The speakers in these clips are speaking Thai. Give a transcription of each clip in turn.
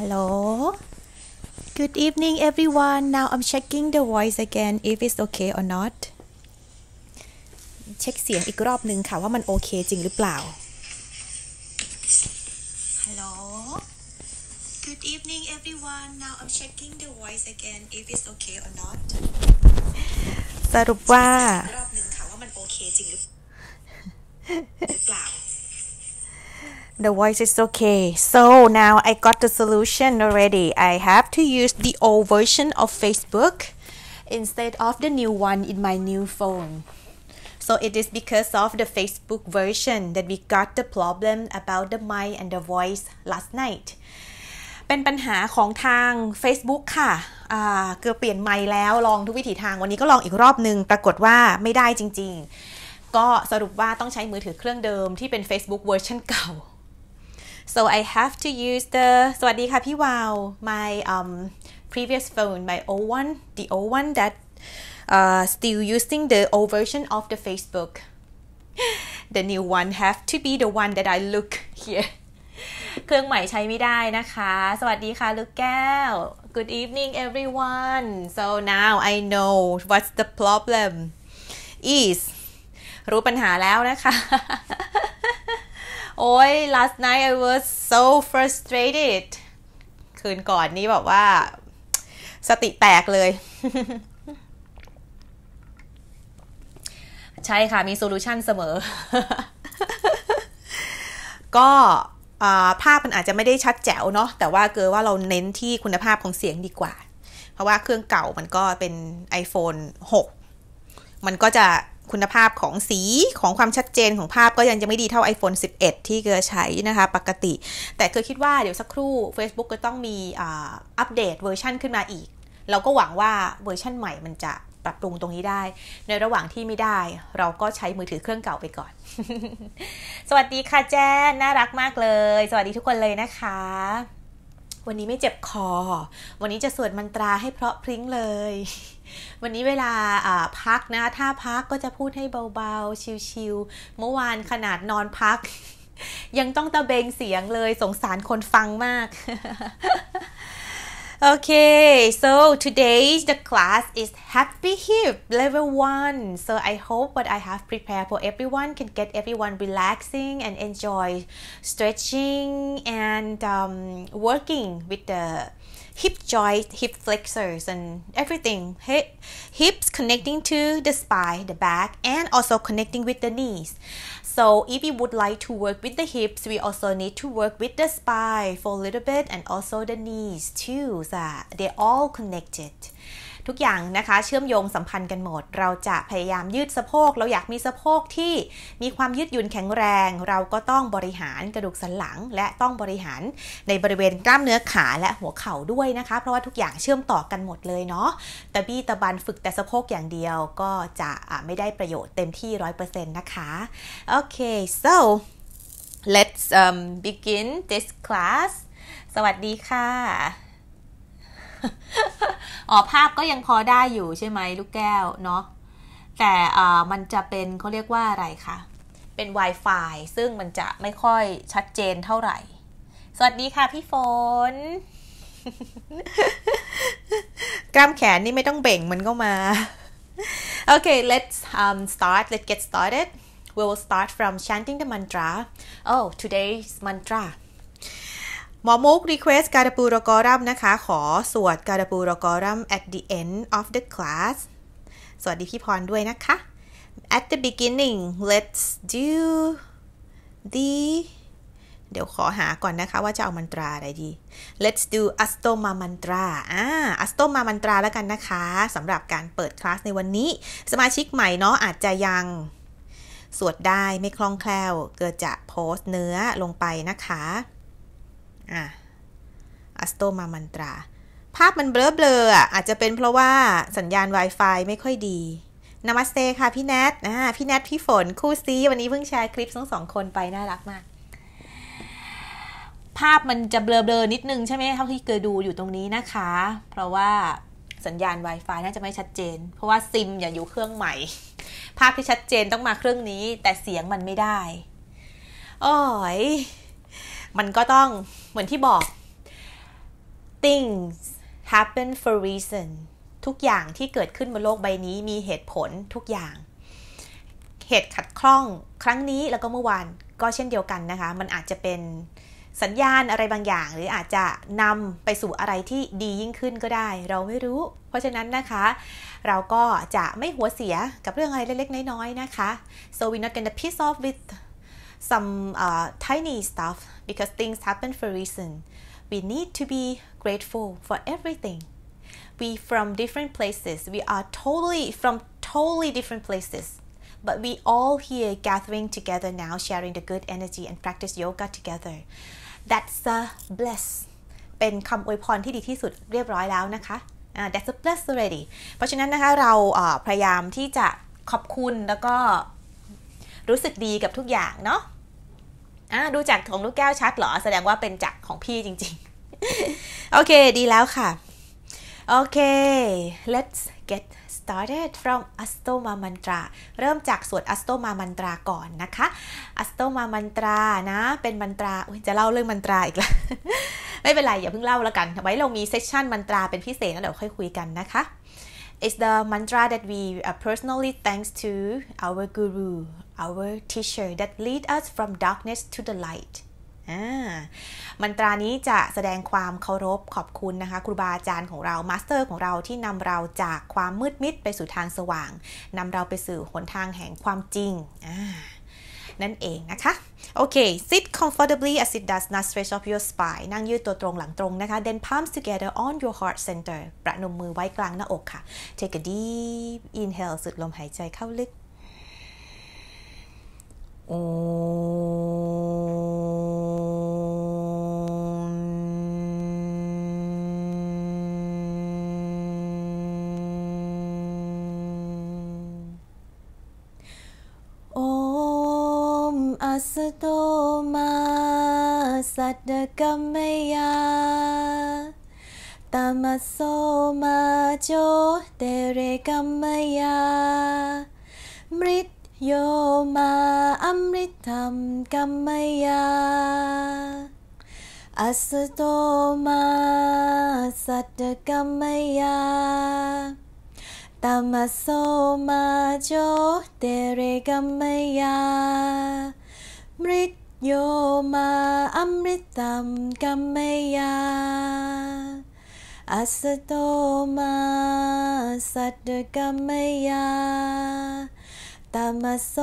Hello. Good evening, everyone. Now I'm checking the voice again if it's okay or not. เช็คเสียงอีกรอบนึงค่ะว่ามันโอเคจริงหรือเปล่า Hello. Good evening, everyone. Now I'm checking the voice again if it's okay or not. สรุปว่ารอบนึงค่ะว่ามันโอเคจริงหรือเปล่าThe voice is okay. So now I got the solution already. I have to use the old version of Facebook instead of the new one in my new phone. So it is because of the Facebook version that we got the problem about the mic and the voice last night. เป็นปัญหาของทาง Facebook ค่ะเกือบเปลี่ยนไมค์แล้วลองทุกวิถีทางวันนี้ก็ลองอีกรอบนึงปรากฏว่าไม่ได้จริงๆก็สรุปว่าต้องใช้มือถือเครื่องเดิมที่เป็น Facebook เวอร์ชันเก่าSo I have to use the สวัสดีค่ะพี่วาว my previous phone my old one the old one that still using the old version of the Facebook the new one have to be the one that I look here เครื่องใหม่ใช้ไม่ได้นะคะสวัสดีค่ะลูกแก้ว Good evening everyone so now I know what's the problem is รู้ปัญหาแล้วนะคะโอ้ย last night I was so frustrated คืนก่อนนี่แบบว่าสติแตกเลย ใช่ค่ะมีโซลูชันเสมอ ก็ภาพมันอาจจะไม่ได้ชัดแจ๋วเนาะแต่ว่าเกิดว่าเราเน้นที่คุณภาพของเสียงดีกว่าเพราะว่าเครื่องเก่ามันก็เป็น iPhone 6 มันก็จะคุณภาพของสีของความชัดเจนของภาพก็ยังจะไม่ดีเท่า iPhone 11 ที่เกอใช้นะคะปกติแต่เกอคิดว่าเดี๋ยวสักครู่ Facebook ก็ต้องมีอัปเดตเวอร์ชันขึ้นมาอีกเราก็หวังว่าเวอร์ชันใหม่มันจะปรับปรุงตรงนี้ได้ในระหว่างที่ไม่ได้เราก็ใช้มือถือเครื่องเก่าไปก่อน สวัสดีค่ะแจ้นน่ารักมากเลยสวัสดีทุกคนเลยนะคะวันนี้ไม่เจ็บคอวันนี้จะสวดมนตราให้เพราะพริ้งเลยวันนี้เวลาพักนะถ้าพักก็จะพูดให้เบาๆชิวๆเมื่อวานขนาดนอนพักยังต้องตะเบงเสียงเลยสงสารคนฟังมาก Okay so today the class is Happy Hip level 1 so I hope what I have prepared for everyone can get everyone relaxing and enjoy stretching and working with the hip joint, hip flexors and everything. Hips connecting to the spine, the back and also connecting with the knees. So if you would like to work with the hips, we also need to work with the spine for a little bit and also the knees too. They're all connected.ทุกอย่างนะคะเชื่อมโยงสัมพันธ์กันหมดเราจะพยายามยืดสะโพกเราอยากมีสะโพกที่มีความยืดหยุ่นแข็งแรงเราก็ต้องบริหารกระดูกสันหลังและต้องบริหารในบริเวณกล้ามเนื้อขาและหัวเข่าด้วยนะคะเพราะว่าทุกอย่างเชื่อมต่อกันหมดเลยเนาะตะบี้ตะบันฝึกแต่สะโพกอย่างเดียวก็จะไม่ได้ประโยชน์เต็มที่ 100% นะคะโอเค so let's begin this class สวัสดีค่ะออกภาพก็ยังพอได้อยู่ใช่ไหมลูกแก้วเนาะแต่มันจะเป็นเขาเรียกว่าอะไรคะเป็น Wi-Fi ซึ่งมันจะไม่ค่อยชัดเจนเท่าไหร่สวัสดีค่ะพี่ฝน กล้ามแขนนี่ไม่ต้องเบ่งมันก็มา Okay let's start let's get started we will start from chanting the mantra oh today's mantraหมอมุก request การปูรกอรัมนะคะขอสวดการปูรกอรัม at the end of the class สวัสดีพี่พรด้วยนะคะ at the beginning let's do the เดี๋ยวขอหาก่อนนะคะว่าจะเอามันตราอะไรดี let's do Asato Ma Mantra Asato Ma Mantra แล้วกันนะคะสำหรับการเปิดคลาสในวันนี้สมาชิกใหม่เนาะอาจจะยังสวดได้ไม่คล่องแคล่วเกิดจะโพสเนื้อลงไปนะคะAsato Ma Mantra ภาพมันเบลอๆอาจจะเป็นเพราะว่าสัญญาณ Wi-Fi ไม่ค่อยดีนามัสเตค่ะพี่แนทพี่แนทพี่ฝนคู่ซีวันนี้เพิ่งแชร์คลิปทั้งสองคนไปน่ารักมากภาพมันจะเบลอๆนิดนึงใช่ไหมเท่าที่เกอดูอยู่ตรงนี้นะคะเพราะว่าสัญญาณ Wi-Fi น่าจะไม่ชัดเจนเพราะว่าซิมอย่าอยู่เครื่องใหม่ภาพที่ชัดเจนต้องมาเครื่องนี้แต่เสียงมันไม่ได้โอ้ยมันก็ต้องเหมือนที่บอก things happen for reason ทุกอย่างที่เกิดขึ้นบนโลกใบนี้มีเหตุผลทุกอย่างเหตุขัดข้องครั้งนี้แล้วก็เมื่อวานก็เช่นเดียวกันนะคะมันอาจจะเป็นสัญญาณอะไรบางอย่างหรืออาจจะนำไปสู่อะไรที่ดียิ่งขึ้นก็ได้เราไม่รู้เพราะฉะนั้นนะคะเราก็จะไม่หัวเสียกับเรื่องอะไรเล็กๆน้อยๆนะคะ so we're not gonna piss off with some tiny stuff because things happen for reason we need to be grateful for everything we from different places we are from totally different placesBut we all here gathering together now, sharing the good energy and practice yoga together. That's a bless. เป็นคำอวยพรที่ดีที่สุดเรียบร้อยแล้วนะคะ That's a bless already. เพราะฉะนั้นนะคะเราพยายามที่จะขอบคุณแล้วก็รู้สึกดีกับทุกอย่างเนาะดูจากของลูกแก้วชัดเหรอแสดงว่าเป็นจากของพี่จริงๆโอเคดีแล้วค่ะโอเค let's get started from Asato Ma Mantra เริ่มจากสวด Asato Ma Mantra ก่อนนะคะ Asato Ma Mantra นะเป็นมันตราจะเล่าเรื่องมันตราอีกแล้ว ไม่เป็นไรอย่าเพิ่งเล่าละกันไว้เรามีเซสชั่นมันตราเป็นพิเศษแล้วเดี๋ยวค่อยคุยกันนะคะ It's the mantra that we personally thanks to our guru our teacher that lead us from darkness to the lightมันตรานี้จะแสดงความเคารพขอบคุณนะคะครูบาอาจารย์ของเรามาสเตอร์ของเราที่นำเราจากความมืดมิดไปสู่ทางสว่างนำเราไปสู่หนทางแห่งความจริงนั่นเองนะคะโอเค sit comfortably as it does not stretch off your spine นั่งยืดตัวตรงหลังตรงนะคะ then palms together on your heart center ประนมมือไว้กลางหน้าอกค่ะ take a deep inhale สูดลมหายใจเข้าลึกโอ้Asato ma sadkamaya tamaso ma jyotirekamaya mrityo ma amritam kamaya Asato ma sadkamaya tamaso ma jyotirekamayaมริตโยมาอมริตัมกัมเมยาอัสโตมาสัตกัมเมยาตามโส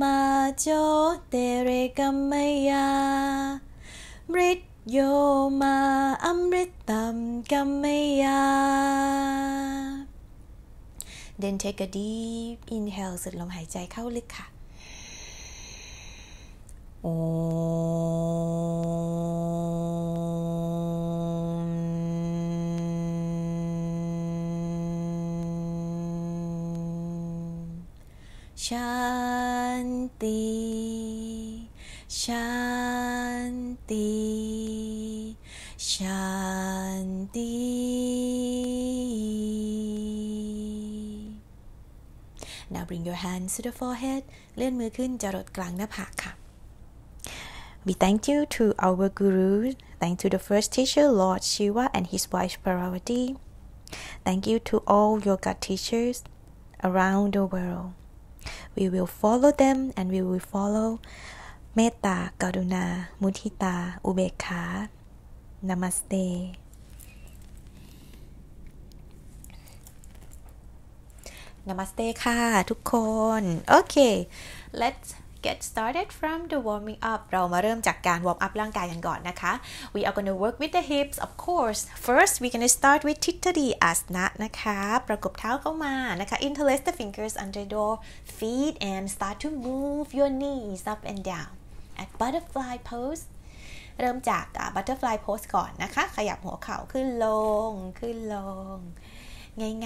มาโจเตเรกัมเมยามริตโยมาอมริตัมกัมเมยา Then take a deep inhale สูดลมหายใจเข้าลึกค่ะโอมชันติชันติชันติNow bring your hands to the forehead เลื่อนมือขึ้นจรดกลางหน้าผากค่ะWe thank you to our Guru, thank you to the first teacher Lord Shiva and his wife Parvati. Thank you to all yoga teachers around the world. We will follow them and we will follow Metta, Karuna, Mudita, Ubekha. Namaste. Namaste ค่ะทุกคน Okay, let's.Get started from the warming up เรามาเริ่มจากการวอร์มอัพร่างกายกันก่อนนะคะ We are gonna work with the hips of course first we gonna start with tittori asana นะคะประกบเท้าเข้ามานะคะ interlace the fingers under your feet and start to move your knees up and down at butterfly pose เริ่มจาก butterfly pose ก่อนนะคะขยับหัวเข่าขึ้นลงขึ้นลง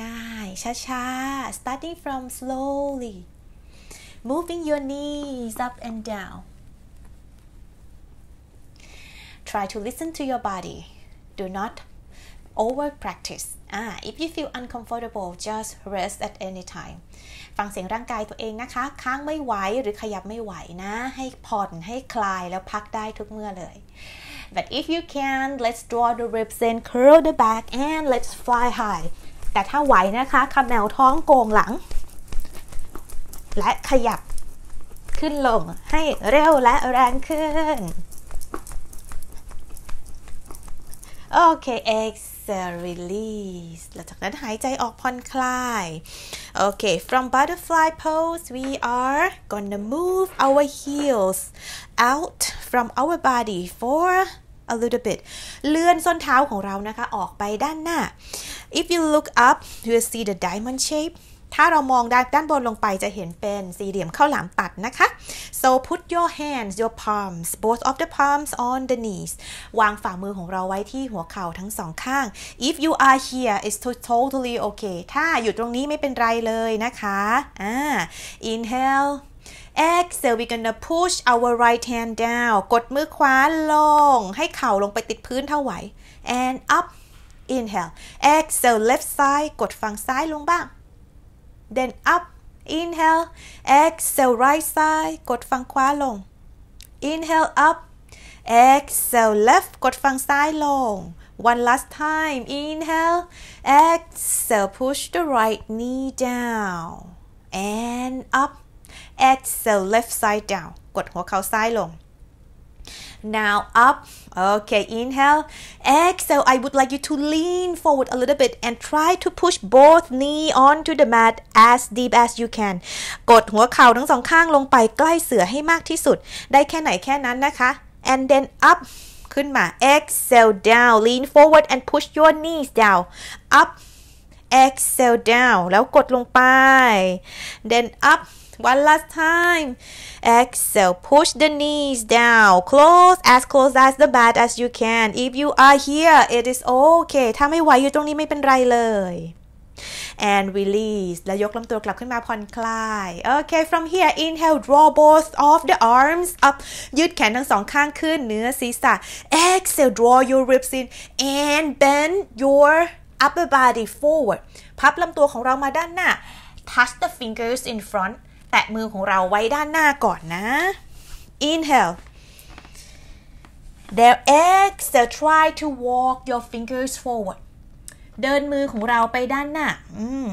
ง่ายๆช้าๆ starting from slowly Moving your knees up and down. Try to listen to your body. Do not over practice. If you feel uncomfortable, just rest at any time. ฟังเสียงร่างกายตัวเองนะคะค้างไม่ไหวหรือขยับไม่ไหวนะให้ผ่อนให้คลายแล้วพักได้ทุกเมื่อเลย But if you can, let's draw the ribs in, curl the back, and let's fly high. แต่ถ้าไหวนะคะคำแนวท้องโกงหลังและขยับขึ้นลงให้เร็วและแรงขึ้น Okay, exhale, release. หลังจากนั้นหายใจออกผ่อนคลาย Okay, from butterfly pose, we are gonna move our heels out from our body for a little bit. เลื่อนส้นเท้าของเรานะคะออกไปด้านหน้า If you look up, you will see the diamond shape.ถ้าเรามองด้านบนลงไปจะเห็นเป็นสี่เหลี่ยมข้าวหลามตัดนะคะ so put your hands your palms both of the palms on the knees วางฝ่ามือของเราไว้ที่หัวเข่าทั้งสองข้าง if you are here it's totally okay ถ้าอยู่ตรงนี้ไม่เป็นไรเลยนะคะinhale exhale we're gonna push our right hand down กดมือขวาลงให้เข่าลงไปติดพื้นเท่าไหร่ and up inhale exhale left side กดฝั่งซ้ายลงบ้างThen up, inhale, exhale, right side, กดฝั่งขวาลง Inhale up, exhale, left, กดฝั่งซ้ายลง One last time, inhale, exhale, push the right knee down and up, exhale, left side down, กดหัวเข่าซ้ายลงNow up. Okay, inhale. Exhale, I would like you to lean forward a little bit and try to push both knee onto the mat as deep as you can. กดหัวเข่าทั้งสองข้างลงไปใกล้เสื่อให้มากที่สุดได้แค่ไหนแค่นั้นนะคะ And then up. ขึ้นมา Exhale down. Lean forward and push your knees down. Up. Exhale down. แล้วกดลงไป Then up.One last time. Exhale. Push the knees down. Close as the mat as you can. If you are here, it is okay. ถ้าไม่ไหวอยู่ตรงนี้ไม่เป็นไรเลย And release. แล้วยกลำตัวกลับขึ้นมาผ่อนคลาย Okay. From here, inhale. Draw both of the arms up. ยืดแขนทั้งสองข้างขึ้นเหนือศีรษะ Exhale. Draw your ribs in and bend your upper body forward. พับลำตัวของเรามาด้านหน้า Touch the fingers in front.แตะมือของเราไว้ด้านหน้าก่อนนะ Inhale. Then exhale. Try to walk your fingers forward. เดินมือของเราไปด้านหน้า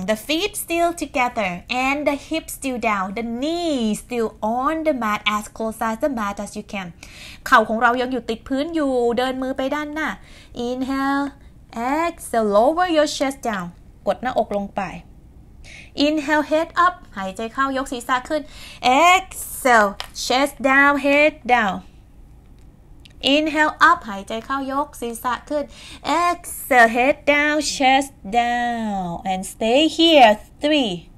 The feet still together and the hips still down. The knees still on the mat as close as the mat as you can. เข่าของเรายังอยู่ติดพื้นอยู่เดินมือไปด้านหน้า Inhale. Exhale. Lower your chest down. กดหน้าอกลงไปInhale, head up. หายใจเข้ายกศีรษะขึ้น Exhale, chest down, head down. Inhale, up. หายใจเข้ายกศีรษะขึ้น Exhale, head down, chest down. And stay here. 3,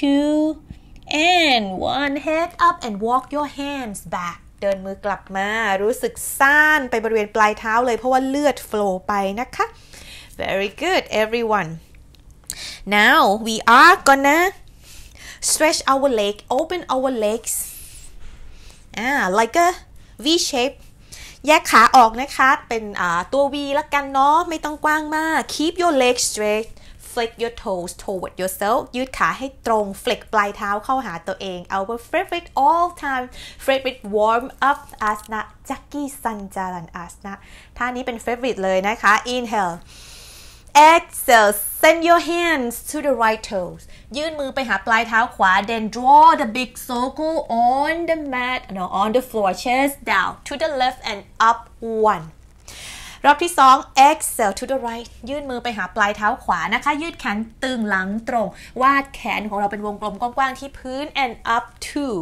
2, and 1. Head up and walk your hands back. เดินมือกลับมารู้สึกซ่านไปบริเวณปลายเท้าเลยเพราะว่าเลือดโฟลว์ไปนะคะ Very good, everyone.Now we are gonna stretch our leg, open our legs, like a V shape. แยกขาออกนะคะเป็นตัว V ละกันเนาะไม่ต้องกว้างมาก Keep your legs straight, flex your toes toward yourself. ยืดขาให้ตรง flex ปลายเท้าเข้าหาตัวเอง Our favorite all time favorite warm up asana, chakki sanchalan asana. ท่านี้เป็น favorite เลยนะคะ Inhale.Exhale, send your hands to the right toes. ยื่นมือไปหาปลายเท้าขวา Then draw the big circle on the mat, no, on the floor, chest down, to the left and up one. รอบที่สอง Exhale to the right. ยื่นมือไปหาปลายเท้าขวานะคะ ยืดแขนตึงหลังตรง วาดแขนของเราเป็นวงกลมกว้างๆที่พื้น and up two.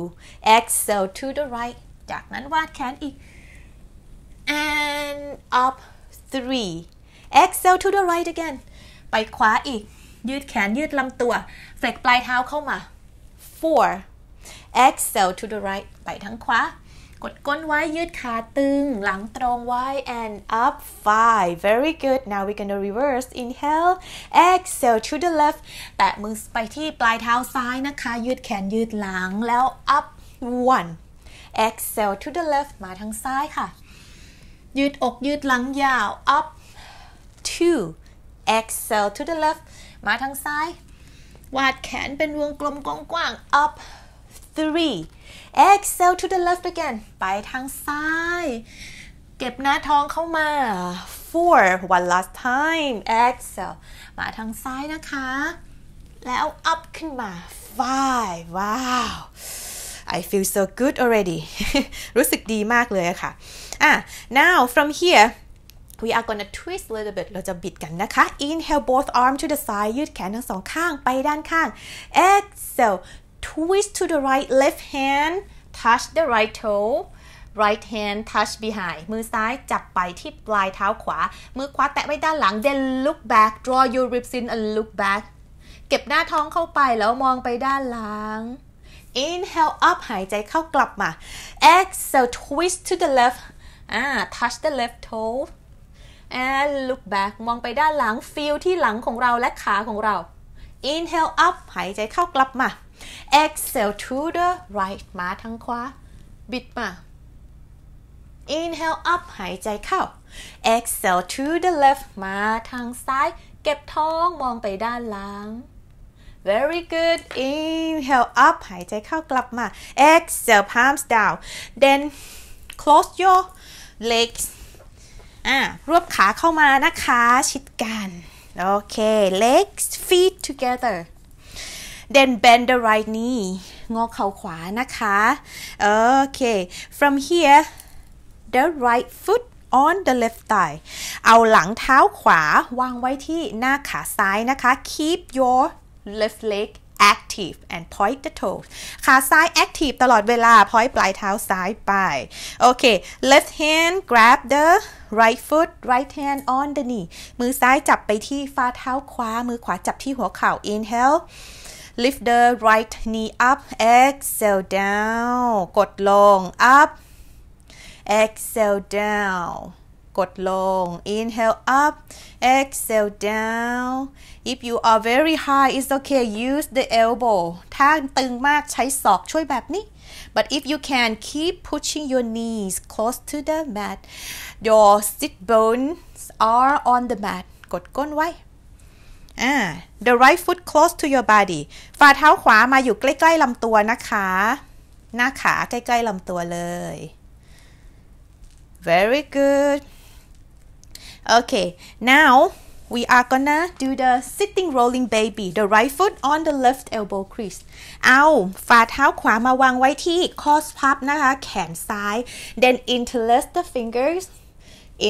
Exhale to the right. จากนั้นวาดแขนอีก and up three.Exhale to the right again ไปขวาอีกยืดแขนยืดลำตัว flex ปลายเท้าเข้ามา Four Exhale to the right ไปทั้งขวากดก้นไว้ยืดขาตึงหลังตรงไว้ and up five Very good Now we're gonna reverse Inhale Exhale to the left แตะมือไปที่ปลายเท้าซ้ายนะคะยืดแขนยืดหลังแล้ว up one Exhale to the left มาทางซ้ายค่ะยืดอกยืดหลังยาว up Two. Exhale to the left. มาทางซ้ายวาดแขนเป็นวงกลมกว้างๆ Up. Three. Exhale to the left again. ไปทางซ้าย เก็บหน้าท้องเข้ามา four one last time exhale มาทางซ้ายนะคะแล้ว up ขึ้นมา five wow I feel so good already รู้สึกดีมากเลยค่ะnow from here we are gonna twist a little bit เราจะบิดกันนะคะ inhale both arms to the side ยืดแขนทั้งสองข้างไปด้านข้าง exhale twist to the right left hand touch the right toe right hand touch behind มือซ้ายจับไปที่ปลายเท้าขวามือขวาแตะไว้ด้านหลัง then look back draw your ribs in and look back เก็บหน้าท้องเข้าไปแล้วมองไปด้านหลัง inhale up หายใจเข้ากลับมา exhale twist to the left touch the left toe and look back มองไปด้านหลัง feel ที่หลังของเราและขาของเรา inhale up หายใจเข้ากลับมา exhale to the right มาทางขวาบิดมา inhale up หายใจเข้า exhale to the left มาทางซ้ายเก็บท้องมองไปด้านหลัง very good inhale up หายใจเข้ากลับมา exhale palms down then close your legs รวบขาเข้ามานะคะชิดกันโอเค legs feet together then bend the right knee งอเข่าขวานะคะโอเค from here the right foot on the left thigh เอาหลังเท้าขวาวางไว้ที่หน้าขาซ้ายนะคะ keep your left leg active and point the toes ขาซ้าย active ตลอดเวลา point ปลายเท้าซ้ายไปโอเค left hand grab the right foot right hand on the knee มือซ้ายจับไปที่ฝ่าเท้าขวามือขวาจับที่หัวเข่า inhale lift the right knee up exhale down กดลง up exhale down กดลง inhale up exhale down if you are very high it's okay use the elbow ถ้าตึงมากใช้ศอกช่วยแบบนี้ but if you can keep pushing your knees close to the mat your sit bones are on the mat กดก้นไว้the right foot close to your body ฝ่าเท้าขวามาอยู่ใกล้ๆลำตัวนะคะหน้าขาใกล้ๆลำตัวเลย very good okay now we are gonna do the sitting rolling baby the right foot on the left elbow crease เอาฝ่าเท้าขวามาวางไว้ที่ข้อพับนะคะแขนซ้าย then interlace the fingers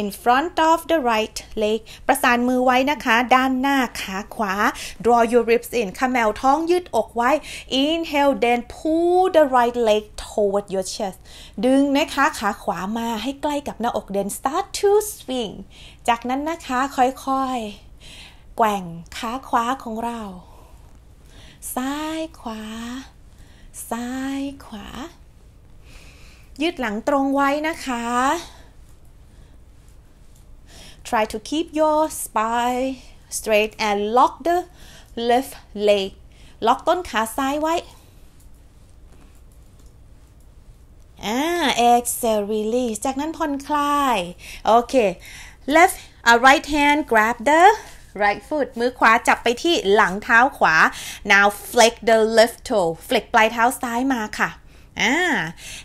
in front of the right leg ประสานมือไว้นะคะด้านหน้าขาขวา draw your ribs in ขมวดท้องยืดอกไว้ inhale then pull the right leg toward your chest ดึงนะคะขาขวามาให้ใกล้กับหน้าอก then start to swing จากนั้นนะคะค่อยๆแกว่งขาขวาของเราซ้ายขวาซ้ายขวายืดหลังตรงไว้นะคะTry to keep your spine straight and lock the left leg. ล็อกต้นขาซ้ายไว้ Exhale, release. จากนั้นผ่อนคลาย Okay. Left, right hand grab the right foot. มือขวาจับไปที่หลังเท้าขวา Now flex the left toe. Flex ปลายเท้าซ้ายมาค่ะ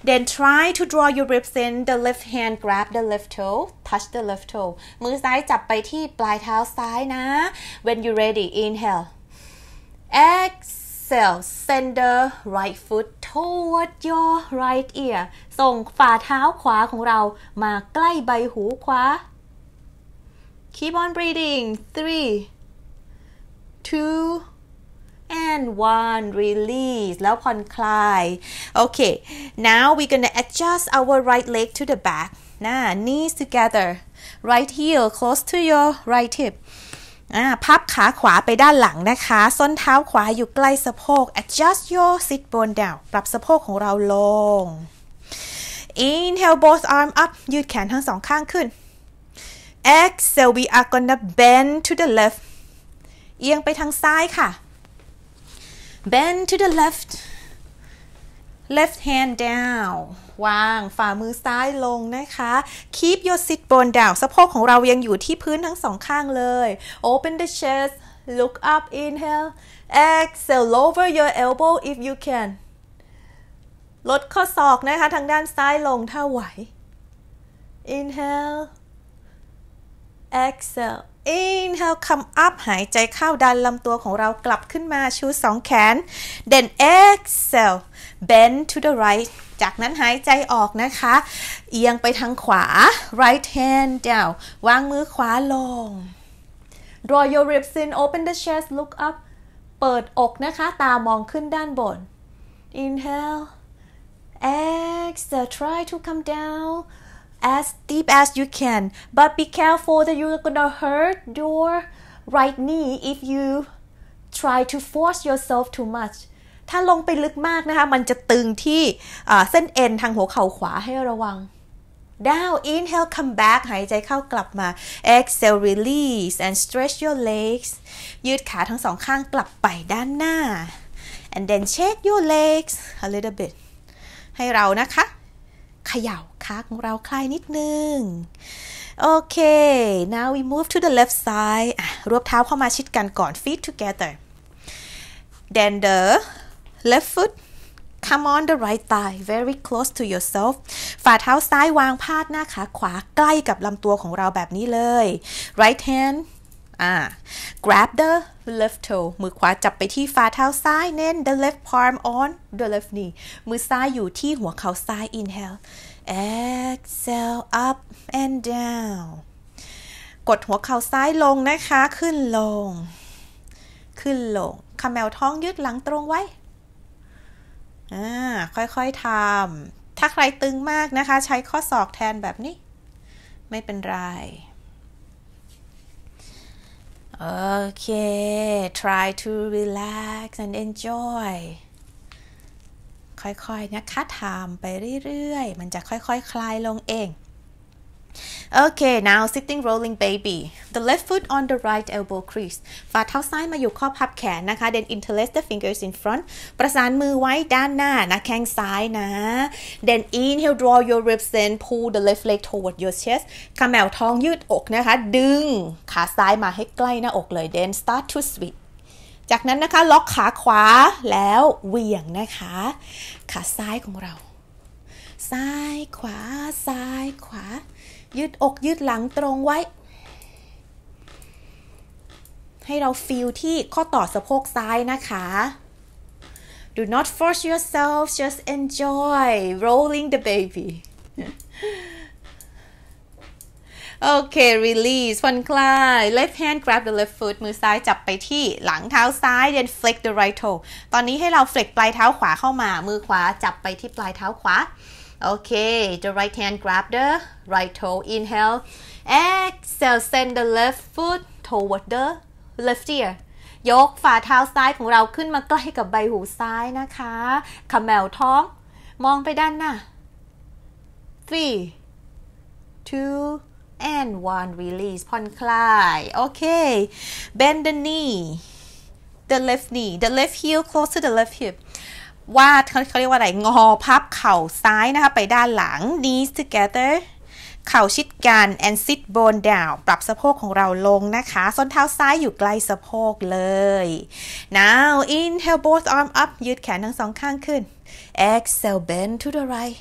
Then try to draw your ribs in the left hand grab the left toe touch the left toe มือซ้ายจับไปที่ปลายเท้าซ้ายนะ when you ready inhale exhale send the right foot toward your right ear ส่งฝ่าเท้าขวาของเรามาใกล้ใบหูขวา keep on breathing 3 2and one release แล้วผ่อนคลาย okay now we're gonna adjust our right leg to the back knees together right heel close to your right hip พับขาขวาไปด้านหลังนะคะส้นเท้าขวาอยู่ใกล้สะโพก adjust your sit bone down ปรับสะโพกของเราลง inhale both arm up ยืดแขนทั้งสองข้างขึ้น exhale we are gonna bend to the left เอียงไปทางซ้ายค่ะBend to the left. Left hand down. วางฝ่ามือซ้ายลงนะคะ Keep your sit bone down. สะโพกของเรายังอยู่ที่พื้นทั้งสองข้างเลย Open the chest. Look up. Inhale. Exhale. Lower your elbow if you can. ลดข้อศอกนะคะทางด้านซ้ายลงถ้าไหว inhale exhale inhale คำอัพหายใจเข้าดันลำตัวของเรากลับขึ้นมาชูสองแขน then exhale bend to the right จากนั้นหายใจออกนะคะเอียงไปทางขวา right hand down วางมือขวาลง draw your ribs in open the chest look up เปิดอกนะคะตามองขึ้นด้านบน inhale exhale try to come down as deep as you can but be careful that you're gonna hurt your right knee if you try to force yourself too much ถ้าลงไปลึกมากนะคะมันจะตึงที่เส้นเอ็นทางหัวเข่าขวาให้ระวัง down inhale come back หายใจเข้ากลับมา exhale release and stretch your legs ยืดขาทั้งสองข้างกลับไปด้านหน้า and then shake your legs a little bit ให้เรานะคะเขย่าขาของเราคลายนิดนึงโอเค now we move to the left side รวบเท้าเข้ามาชิดกันก่อน feet together then the left foot come on the right thigh very close to yourself ฝ่าเท้าซ้ายวางพาดหน้าขาขวาใกล้กับลำตัวของเราแบบนี้เลย right hand grab the left toe มือขวาจับไปที่ฝ่าเท้าซ้ายเน้น the left palm on the left knee มือซ้ายอยู่ที่หัวเข่าซ้าย inhale exhale up and down กดหัวเข่าซ้ายลงนะคะขึ้นลงขึ้นลงคำแมวท้องยืดหลังตรงไว้ค่อยๆทำถ้าใครตึงมากนะคะใช้ข้อศอกแทนแบบนี้ไม่เป็นไรOkay, try to relax and enjoy ค่อยๆนะคะทำไปเรื่อยๆมันจะค่อยๆ คลายลงเอง Okay, now sitting rolling baby the left foot on the right elbow crease ฝ่าเท้าซ้ายมาอยู่ข้อพับแขนนะคะ then interlace the fingers in front ประสานมือไว้ด้านหน้านะแข้งซ้ายนะ then inhale draw your ribs in pull the left leg toward your chest ขมแหววท้องยืดอกนะคะดึงขาซ้ายมาให้ใกล้หน้าอกเลย then start to swing จากนั้นนะคะล็อกขาขวาแล้วเหวี่ยงนะคะขาซ้ายของเราซ้ายขวาซ้ายขวายืดอกยืดหลังตรงไว้ให้เราฟีลที่ข้อต่อสะโพกซ้ายนะคะ Do not force yourself just enjoy rolling the baby Okay release ผ่อนคลาย left hand grab the left foot มือซ้ายจับไปที่หลังเท้าซ้าย then flex the right toe ตอนนี้ให้เรา flex ปลายเท้าขวาเข้ามามือขวาจับไปที่ปลายเท้าขวาOkay, the right hand grab the right toe. Inhale, exhale. Send the left foot toward the left ear. ยกฝ่าเท้าซ้ายของเราขึ้นมาใกล้กับใบหูซ้ายนะคะขมแหววท้องมองไปด้านหน้า Three, two, and one. Release. ผ่อนคลาย Okay, bend the knee, the left knee, the left heel close to the left hip.วาดเขาเรียกว่าอะไรงอพับเข่าซ้ายนะคะไปด้านหลัง knees together เข่าชิดกัน and sit bone down ปรับสะโพกของเราลงนะคะส้นเท้าซ้ายอยู่ใกล้สะโพกเลย now inhale both arm up ยืดแขนทั้งสองข้างขึ้น exhale bend to the right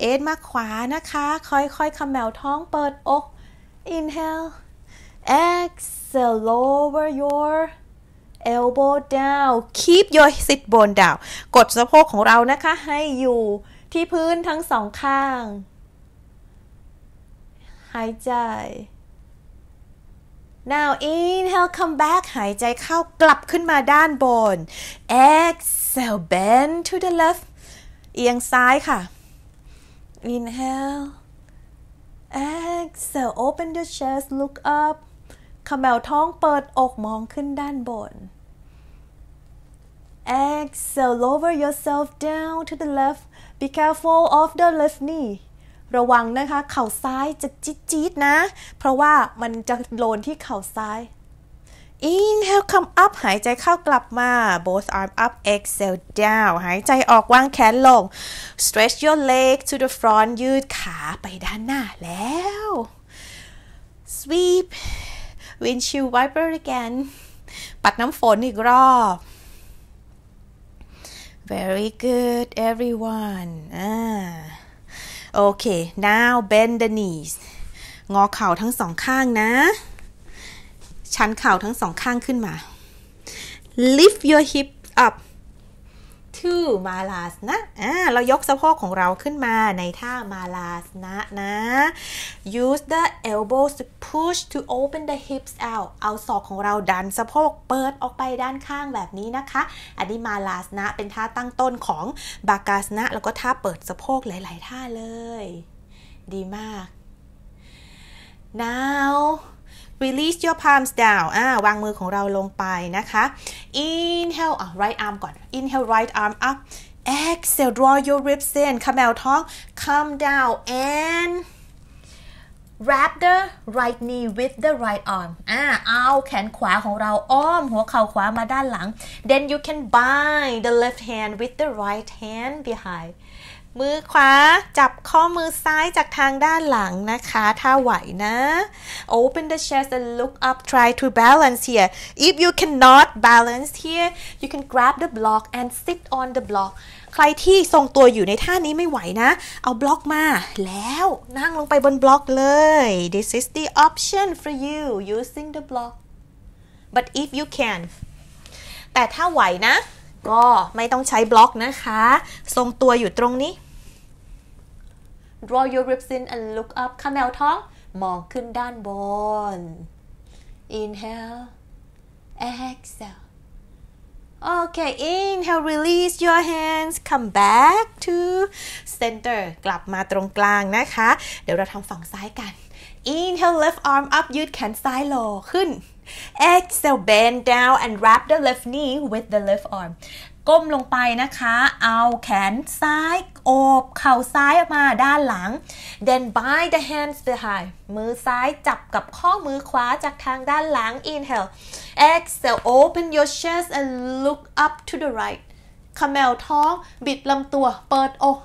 เอ็นมาขวานะคะค่อยๆขมแหววท้องเปิดอก inhale exhale lower your elbow down keep your sit bone down กดสะโพกของเรานะคะให้อยู่ที่พื้นทั้งสองข้างหายใจ now inhale come back หายใจเข้ากลับขึ้นมาด้านบน exhale bend to the left เอียงซ้ายค่ะ inhale exhale open the chest look up ขมแหววท้องเปิดอกมองขึ้นด้านบนExhale, lower yourself down to the left. Be careful of the left knee. ระวังนะคะเข่าซ้ายจะจี๊ดๆนะเพราะว่ามันจะโลนที่เข่าซ้าย Inhale, come up. หายใจเข้ากลับมา Both arm up. Exhale, down. หายใจออกวางแขนลง Stretch your leg to the front. ยืดขาไปด้านหน้าแล้ว Sweep. Windshield wiper again. ปัดน้ำฝนอีกรอบVery good everyone Okay, now bend the knees. งอเข่าทั้งสองข้างนะชันเข่าทั้งสองข้างขึ้นมา lift your hip up to มาลาสนะเรายกสะโพกของเราขึ้นมาในท่ามาลาสนะนะ use the elbows to push to open the hips out เอาศอกของเราดันสะโพกเปิดออกไปด้านข้างแบบนี้นะคะอันนี้มาลาสนะเป็นท่าตั้งต้นของบากาสนะแล้วก็ท่าเปิดสะโพกหลายๆท่าเลยดีมาก now release your palms down วางมือของเราลงไปนะคะ inhale right arm ก่อน inhale right arm up exhale draw your ribs in ขมวดท้อง come down and wrap the right knee with the right arm เอาแขนขวาของเราอ้อมหัวเข่าขวามาด้านหลัง then you can bind the left hand with the right hand behind มือขวาจับข้อมือซ้ายจากทางด้านหลังนะคะถ้าไหวนะ Open the chest and look up try to balance here if you cannot balance here you can grab the block and sit on the block ใครที่ทรงตัวอยู่ในท่านี้ไม่ไหวนะเอาบล็อกมาแล้วนั่งลงไปบนบล็อกเลย This is the option for you using the block but if you can แต่ถ้าไหวนะก็ไม่ต้องใช้บล็อกนะคะทรงตัวอยู่ตรงนี้ Draw your ribs in and look up ขมวดท้องมองขึ้นด้านบน Inhale Exhale Okay Inhale release your hands come back to center กลับมาตรงกลางนะคะเดี๋ยวเราทำฝั่งซ้ายกัน Inhale left arm up ยืดแขนซ้ายลงขึ้นExhale bend down and wrap the left knee with the left arm ก้มลงไปนะคะเอาแขนซ้ายโอบเข่าซ้ายออกมาด้านหลัง then bind the hands behind มือซ้ายจับกับข้อมือขวาจากทางด้านหลัง Inhale Exhale open your chest and look up to the right ขมวดท้องบิดลำตัวเปิดอก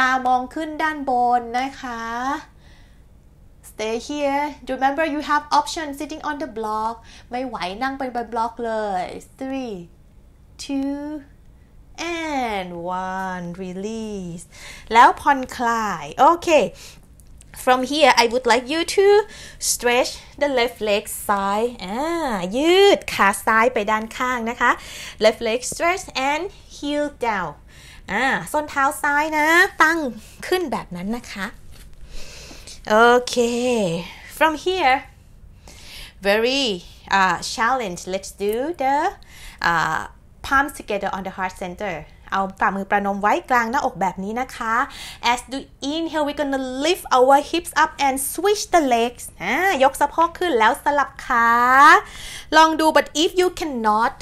ตามองขึ้นด้านบนนะคะStay here. Remember, you have option sitting on the block. ไม่ไหวนั่งไปบนบล็อกเลย Three, two, and one. Release. แล้วผ่อนคลาย Okay. From here, I would like you to stretch the left leg side. ยืดขาซ้ายไปด้านข้างนะคะ Left leg stretch and heel down. ส้นเท้าซ้ายนะตั้งขึ้นแบบนั้นนะคะOkay, from here, very challenge. Let's do the palms together on the heart center. เอาฝ่ามือประนมไว้กลางหน้าอกแบบนี้นะคะ As we inhale, we're gonna lift our hips up and switch the legs. ยกสะโพกขึ้นแล้วสลับขาลองดู but if you cannot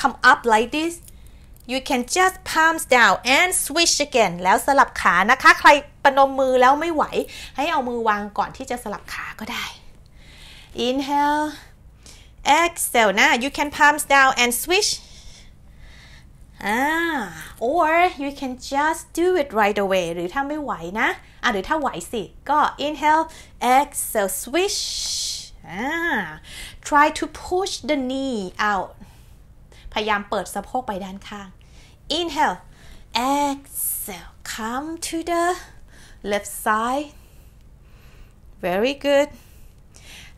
come up like this, you can just palms down and switch again. แล้วสลับขานะคะใครประนมมือแล้วไม่ไหวให้เอามือวางก่อนที่จะสลับขาก็ได้ Inhale Exhale นะ You can palms down and switch or you can just do it right away หรือถ้าไม่ไหวนะหรือถ้าไหวสิก็ Inhale Exhale switch Try to push the knee out พยายามเปิดสะโพกไปด้านข้าง Inhale Exhale come to the left side very good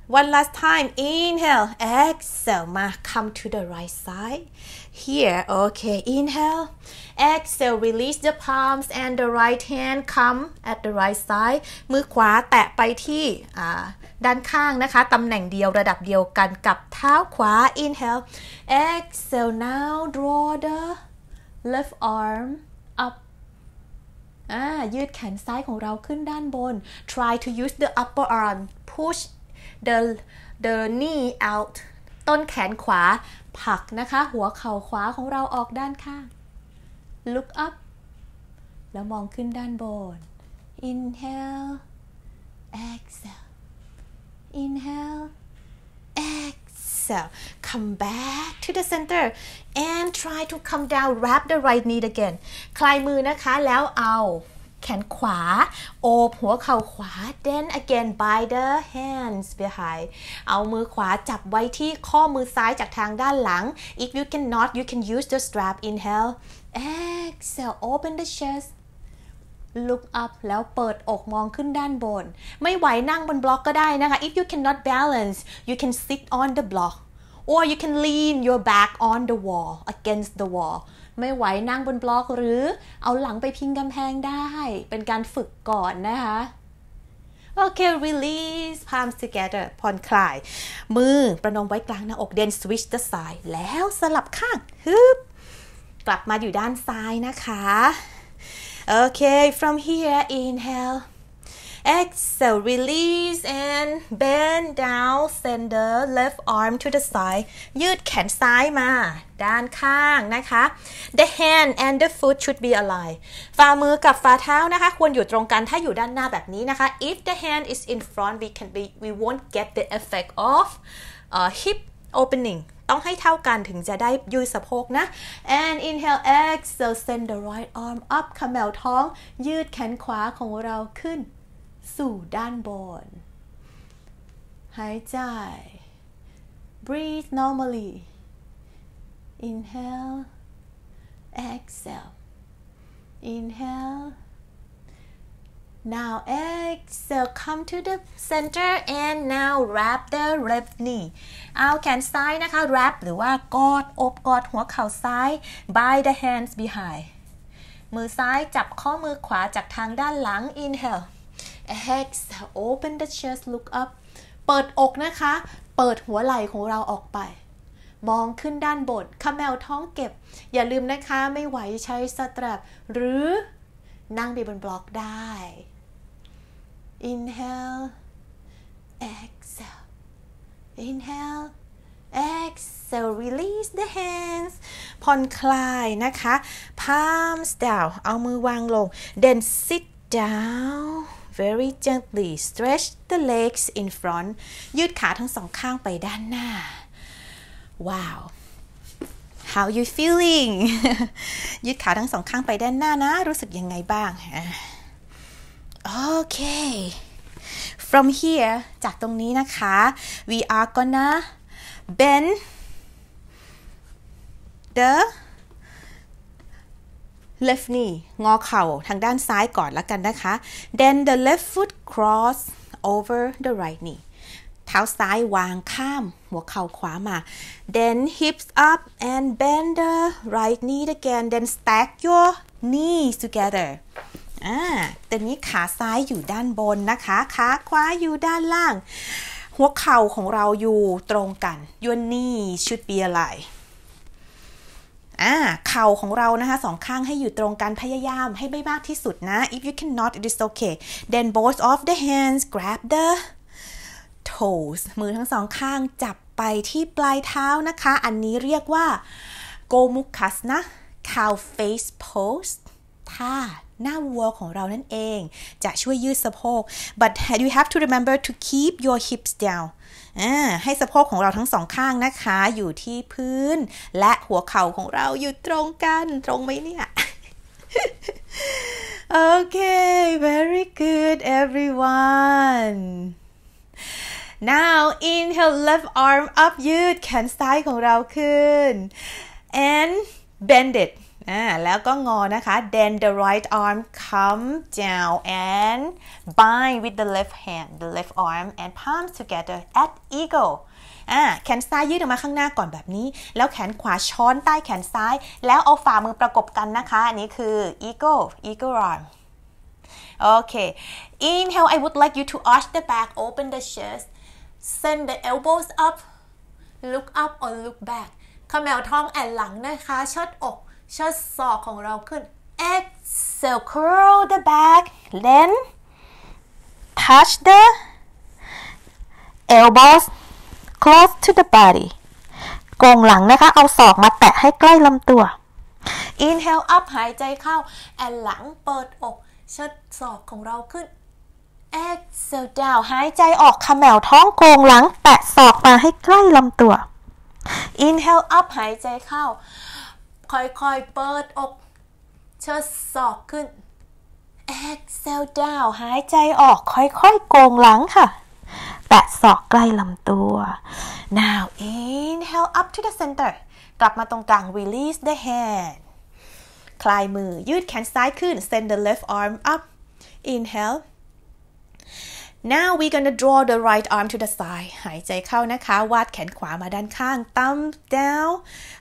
one last time inhale exhale มา come to the right side here okay inhale exhale release the palms and the right hand come at the right side มือขวาแตะไปที่ด้านข้างนะคะตำแหน่งเดียวระดับเดียวกันกับเท้าขวา inhale exhale now draw the left arm upยืดแขนซ้ายของเราขึ้นด้านบน try to use the upper arm push the knee out ต้นแขนขวาผลักนะคะหัวเข่าขวาของเราออกด้านข้าง look up แล้วมองขึ้นด้านบน inhale exhale inhale exhale come back to the center and try to come down wrap the right knee again คลายมือนะคะแล้วเอาแขนขวาโอบหัวเข่าขวา then again by the hands behind เอามือขวาจับไว้ที่ข้อมือซ้ายจากทางด้านหลัง if you cannot you can use the strap inhale exhale open the chest Look up แล้วเปิดอกมองขึ้นด้านบนไม่ไหวนั่งบนบล็อกก็ได้นะคะ If you cannot balance you can sit on the block or you can lean your back on the wall against the wall ไม่ไหวนั่งบนบล็อกหรือเอาหลังไปพิงกำแพงได้เป็นการฝึกก่อนนะคะโอเค release palms together ผ่อนคลายมือประนมไว้กลางหน้าอก then switch the side แล้วสลับข้างฮึบกลับมาอยู่ด้านซ้ายนะคะโอเค from here inhale exhale release and bend down send the left arm to the side ยืดแขนซ้ายมาด้านข้างนะคะ the hand and the foot should be aligned ฝ่ามือกับฝ่าเท้านะคะควรอยู่ตรงกันถ้าอยู่ด้านหน้าแบบนี้นะคะ if the hand is in front we won't get the effect of hip opening ต้องให้เท่ากันถึงจะได้ยืดสะโพกนะ and inhale exhale send the right arm up ขมวดท้องยืดแขนขวาของเราขึ้นสู่ด้านบนหายใจ breathe normally inhale exhale inhale now exhale come to the center and now wrap the left knee เอาแขนซ้ายนะคะ wrap หรือว่ากอดอบกอดหัวเข่าซ้าย by the hands behind มือซ้ายจับข้อมือขวาจากทางด้านหลัง inhale exhale open the chest look up เปิดอกนะคะเปิดหัวไหล่ของเราออกไปมองขึ้นด้านบนขมวดท้องเก็บอย่าลืมนะคะไม่ไหวใช้สตรัปหรือนั่งบนบล็อกได้ inhale exhale inhale exhale release the hands ผ่อนคลายนะคะ palms down เอามือวางลง then sit down very gently stretch the legs in front ยืดขาทั้งสองข้างไปด้านหน้า wow how you feeling ยืดขาทั้งสองข้างไปด้านหน้านะรู้สึกยังไงบ้าง okay from here จากตรงนี้นะคะ we are gonna bend the left knee งอเข่าทางด้านซ้ายก่อนแล้วกันนะคะ then the left foot cross over the right knee เท้าซ้ายวางข้ามหัวเข่าขวามา then hips up and bend the right knee again then stack your knees together ตอนนี้ขาซ้ายอยู่ด้านบนนะคะขาขวาอยู่ด้านล่างหัวเข่าของเราอยู่ตรงกัน your knee should be alignedเข่าของเรานะคะสองข้างให้อยู่ตรงกันพยายามให้ไม่มากที่สุดนะ if you cannot it is okay then both of the hands grab the toes มือทั้งสองข้างจับไปที่ปลายเท้านะคะอันนี้เรียกว่า Gomukhasana cow face pose ท่าหน้าวัวของเรานั่นเองจะช่วยยืดสะโพก but you have to remember to keep your hips down ให้สะโพกของเราทั้งสองข้างนะคะอยู่ที่พื้นและหัวเข่าของเราอยู่ตรงกันตรงไหมเนี่ย okay very good everyone now inhale left arm up ยืดแขนซ้ายของเราขึ้น and bend itแล้วก็งอนะคะ then the right arm come down and bind with the left hand the left arm and palms together at eagle แขนซ้ายยืดออกมาข้างหน้าก่อนแบบนี้แล้วแขนขวาช้อนใต้แขนซ้ายแล้วเอาฝ่ามือประกบกันนะคะอันนี้คือ eagle arm okay inhale I would like you to arch the back open the chest send the elbows up look up or look back ขมวดท้องแอนหลังนะคะเชิดอกเชิดศอกของเราขึ้น exhale curl the back then touch the elbows close to the body โก่งหลังนะคะเอาศอกมาแตะให้ใกล้ลำตัว inhale up หายใจเข้าแอนหลังเปิดอกเชิดศอกของเราขึ้น exhale down หายใจออกขมแหวท้องโก่งหลังแตะศอกมาให้ใกล้ลำตัว inhale up หายใจเข้าค่อยๆเปิดอกเชิดศอกขึ้น exhale down หายใจออกค่อยๆโกงหลังค่ะแตะศอกใกล้ลำตัว now inhale up to the center กลับมาตรงกลาง release the hand คลายมือยืดแขนซ้ายขึ้น send the left arm up inhale now we gonna draw the right arm to the side หายใจเข้านะคะวาดแขนขวามาด้านข้าง thumb down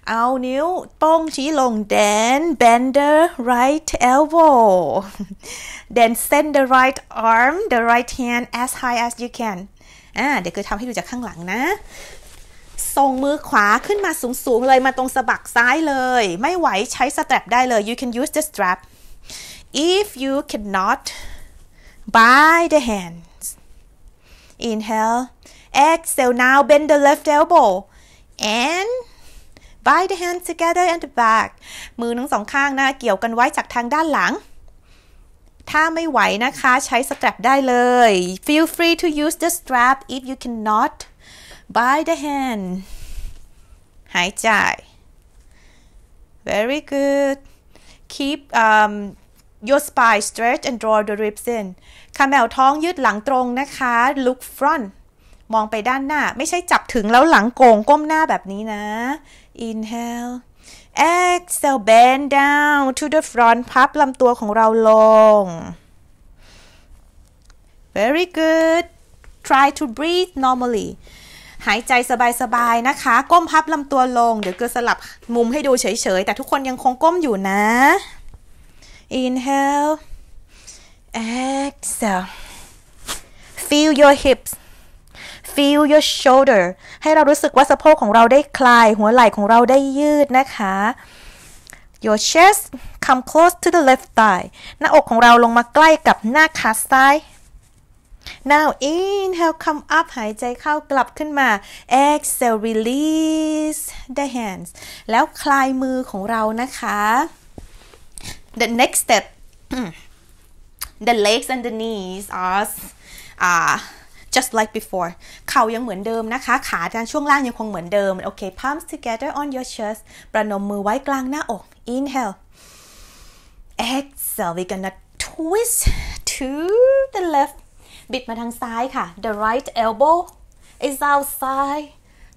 เอานิ้วโป้งชี้ลง then bend the right elbow then send the right arm the right hand as high as you can เดี๋ยวคือทำให้ดูจากข้างหลังนะส่งมือขวาขึ้นมาสูงๆเลยมาตรงสะบักซ้ายเลยไม่ไหวใช้สแตรปได้เลย you can use the strap if you cannot by the hands inhale exhale now bend the left elbow and by the hands together and the back มือทั้งสองข้างนะเกี่ยวกันไว้จากทางด้านหลังถ้าไม่ไหวนะคะใช้สแตรปได้เลย feel free to use the strap if you cannot by the hand หายใจ very good keep your spine straight and draw the ribs in ขมแหวท้องยืดหลังตรงนะคะ look front มองไปด้านหน้าไม่ใช่จับถึงแล้วหลังโก่งก้มหน้าแบบนี้นะ inhale exhale bend down to the front พับลำตัวของเราลง very good try to breathe normallyหายใจสบายๆนะคะก้มพับลำตัวลงเดี๋ยวก็สลับมุมให้ดูเฉยๆแต่ทุกคนยังคงก้มอยู่นะ inhale exhale feel your hips feel your shoulder ให้เรารู้สึกว่าสะโพกของเราได้คลายหัวไหล่ของเราได้ยืดนะคะ your chest come close to the left thigh หน้าอกของเราลงมาใกล้กับหน้าขาซ้าย now inhale come up หายใจเข้ากลับขึ้นมา exhale release the hands แล้วคลายมือของเรานะคะ the next step the legs and the knees are just like before เข่ายังเหมือนเดิมนะคะขาด้านช่วงล่างยังคงเหมือนเดิม okay palms together on your chest ประนมมือไว้กลางหน้าอก inhale exhale we gonna twist to the leftบิดมาทางซ้ายค่ะ the right elbow is outside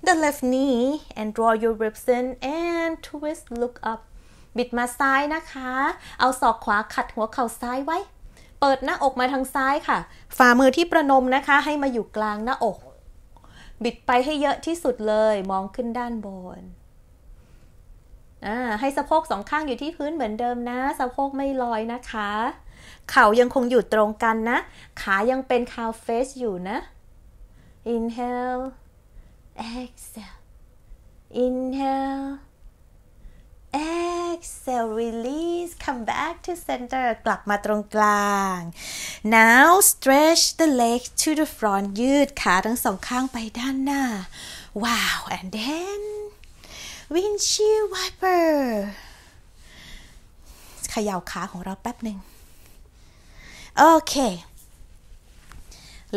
the left knee and draw your ribs in and twist look up บิดมาซ้ายนะคะเอาศอกขวาขัดหัวเข่าซ้ายไว้เปิดหน้าอกมาทางซ้ายค่ะฝ่ามือที่ประนมนะคะให้มาอยู่กลางหน้าอกบิดไปให้เยอะที่สุดเลยมองขึ้นด้านบนให้สะโพกสองข้างอยู่ที่พื้นเหมือนเดิมนะสะโพกไม่ลอยนะคะเข่ายังคงอยู่ตรงกันนะขายังเป็นคาวเฟสอยู่นะ inhale exhale inhale exhale release come back to center กลับมาตรงกลาง now stretch the leg to the front ยืดขาทั้งสองข้างไปด้านหน้า wow and then windshield wiper เขย่าขาของเราแป๊บหนึ่งOkay,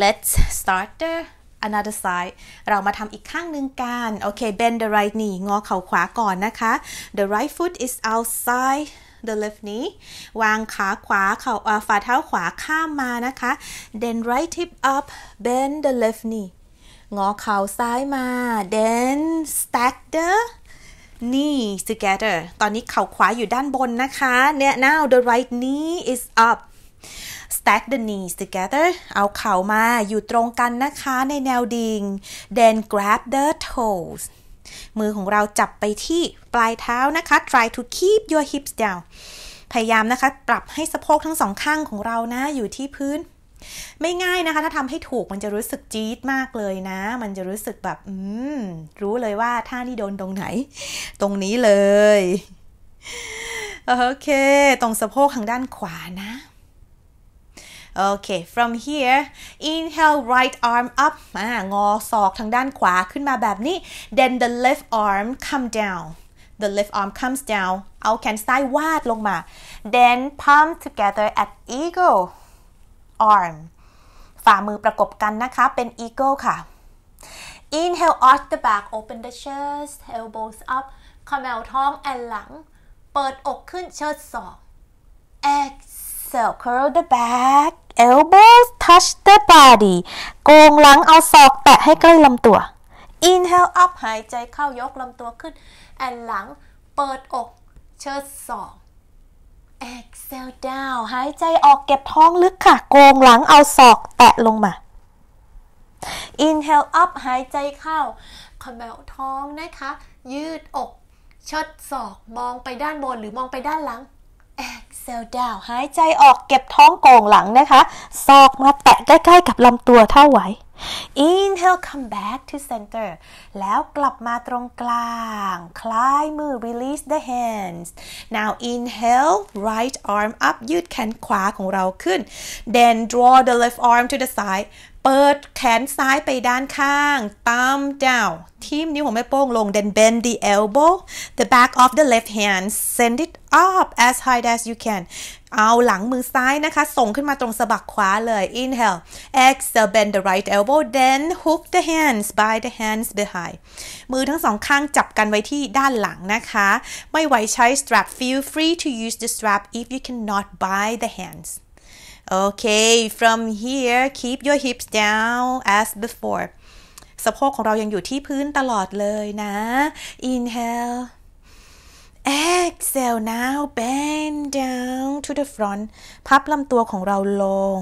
let's start the another side. เรามาทำอีกข้างหนึ่งกัน Okay, bend the right knee. งอเข่าขวาก่อนนะคะ The right foot is outside the left knee. วางขาขวาเข่าฝ่าเท้าขวาข้ามมานะคะ Then right hip up. Bend the left knee. งอเข่าซ้ายมา Then stack the knee together. ตอนนี้เข่าขวาอยู่ด้านบนนะคะเนี่ย Now the right knee is up.Stack the knees together เอาเข่ามาอยู่ตรงกันนะคะในแนวดิ่ง Then grab the toes มือของเราจับไปที่ปลายเท้านะคะ Try to keep your hips down พยายามนะคะปรับให้สะโพกทั้งสองข้างของเรานะอยู่ที่พื้นไม่ง่ายนะคะถ้าทำให้ถูกมันจะรู้สึกจี๊ดมากเลยนะมันจะรู้สึกแบบรู้เลยว่าท่านี่โดนตรงไหนตรงนี้เลยโอเคตรงสะโพกทางด้านขวานะOkay, from here, inhale, right arm up. งอศอกทางด้านขวาขึ้นมาแบบนี้ Then the left arm come down. The left arm comes down. เอาแขนซ้ายวาดลงมา Then palm together at eagle arm. ฝ่ามือประกบกันนะคะเป็น eagle ค่ะ Inhale, arch the back, open the chest, elbows up. ขมแหวท้องแอนหลังเปิดอกขึ้นเชิดศอก Exhale, curl the back.Elbows touch the body โกงหลังเอาศอกแตะให้ใกล้ลำตัว Inhale up หายใจเข้ายกลำตัวขึ้นแอนหลังเปิดอกเชิดศอก exhale down หายใจออกเก็บท้องลึกค่ะโกงหลังเอาศอกแตะลงมา inhale up หายใจเข้าขมวดท้องนะคะยืดอกเชิดศอกมองไปด้านบนหรือมองไปด้านหลัง exhale down หายใจออกเก็บท้องโกงหลังนะคะศอกมาแตะใกล้ๆกับลำตัวเท่าไหวInhale, come back to center แล้วกลับมาตรงกลางคลายมือ release the hands now inhale right arm up ยืดแขนขวาของเราขึ้น then draw the left arm to the side เปิดแขนซ้ายไปด้านข้าง thumb down ทิ่มนิ้วของแม่โป้งลง then bend the elbow the back of the left hand send it up as high as you can เอาหลังมือซ้ายนะคะส่งขึ้นมาตรงสะบักขวาเลย inhale exhale bend the right elbow then hook the hands by the hands behind มือทั้งสองข้างจับกันไว้ที่ด้านหลังนะคะไม่ไหวใช้ strap feel free to use the strap if you cannot by the hands okay from here keep your hips down as before สะโพกของเรายังอยู่ที่พื้นตลอดเลยนะ inhale exhale now bend down to the front พับลำตัวของเราลง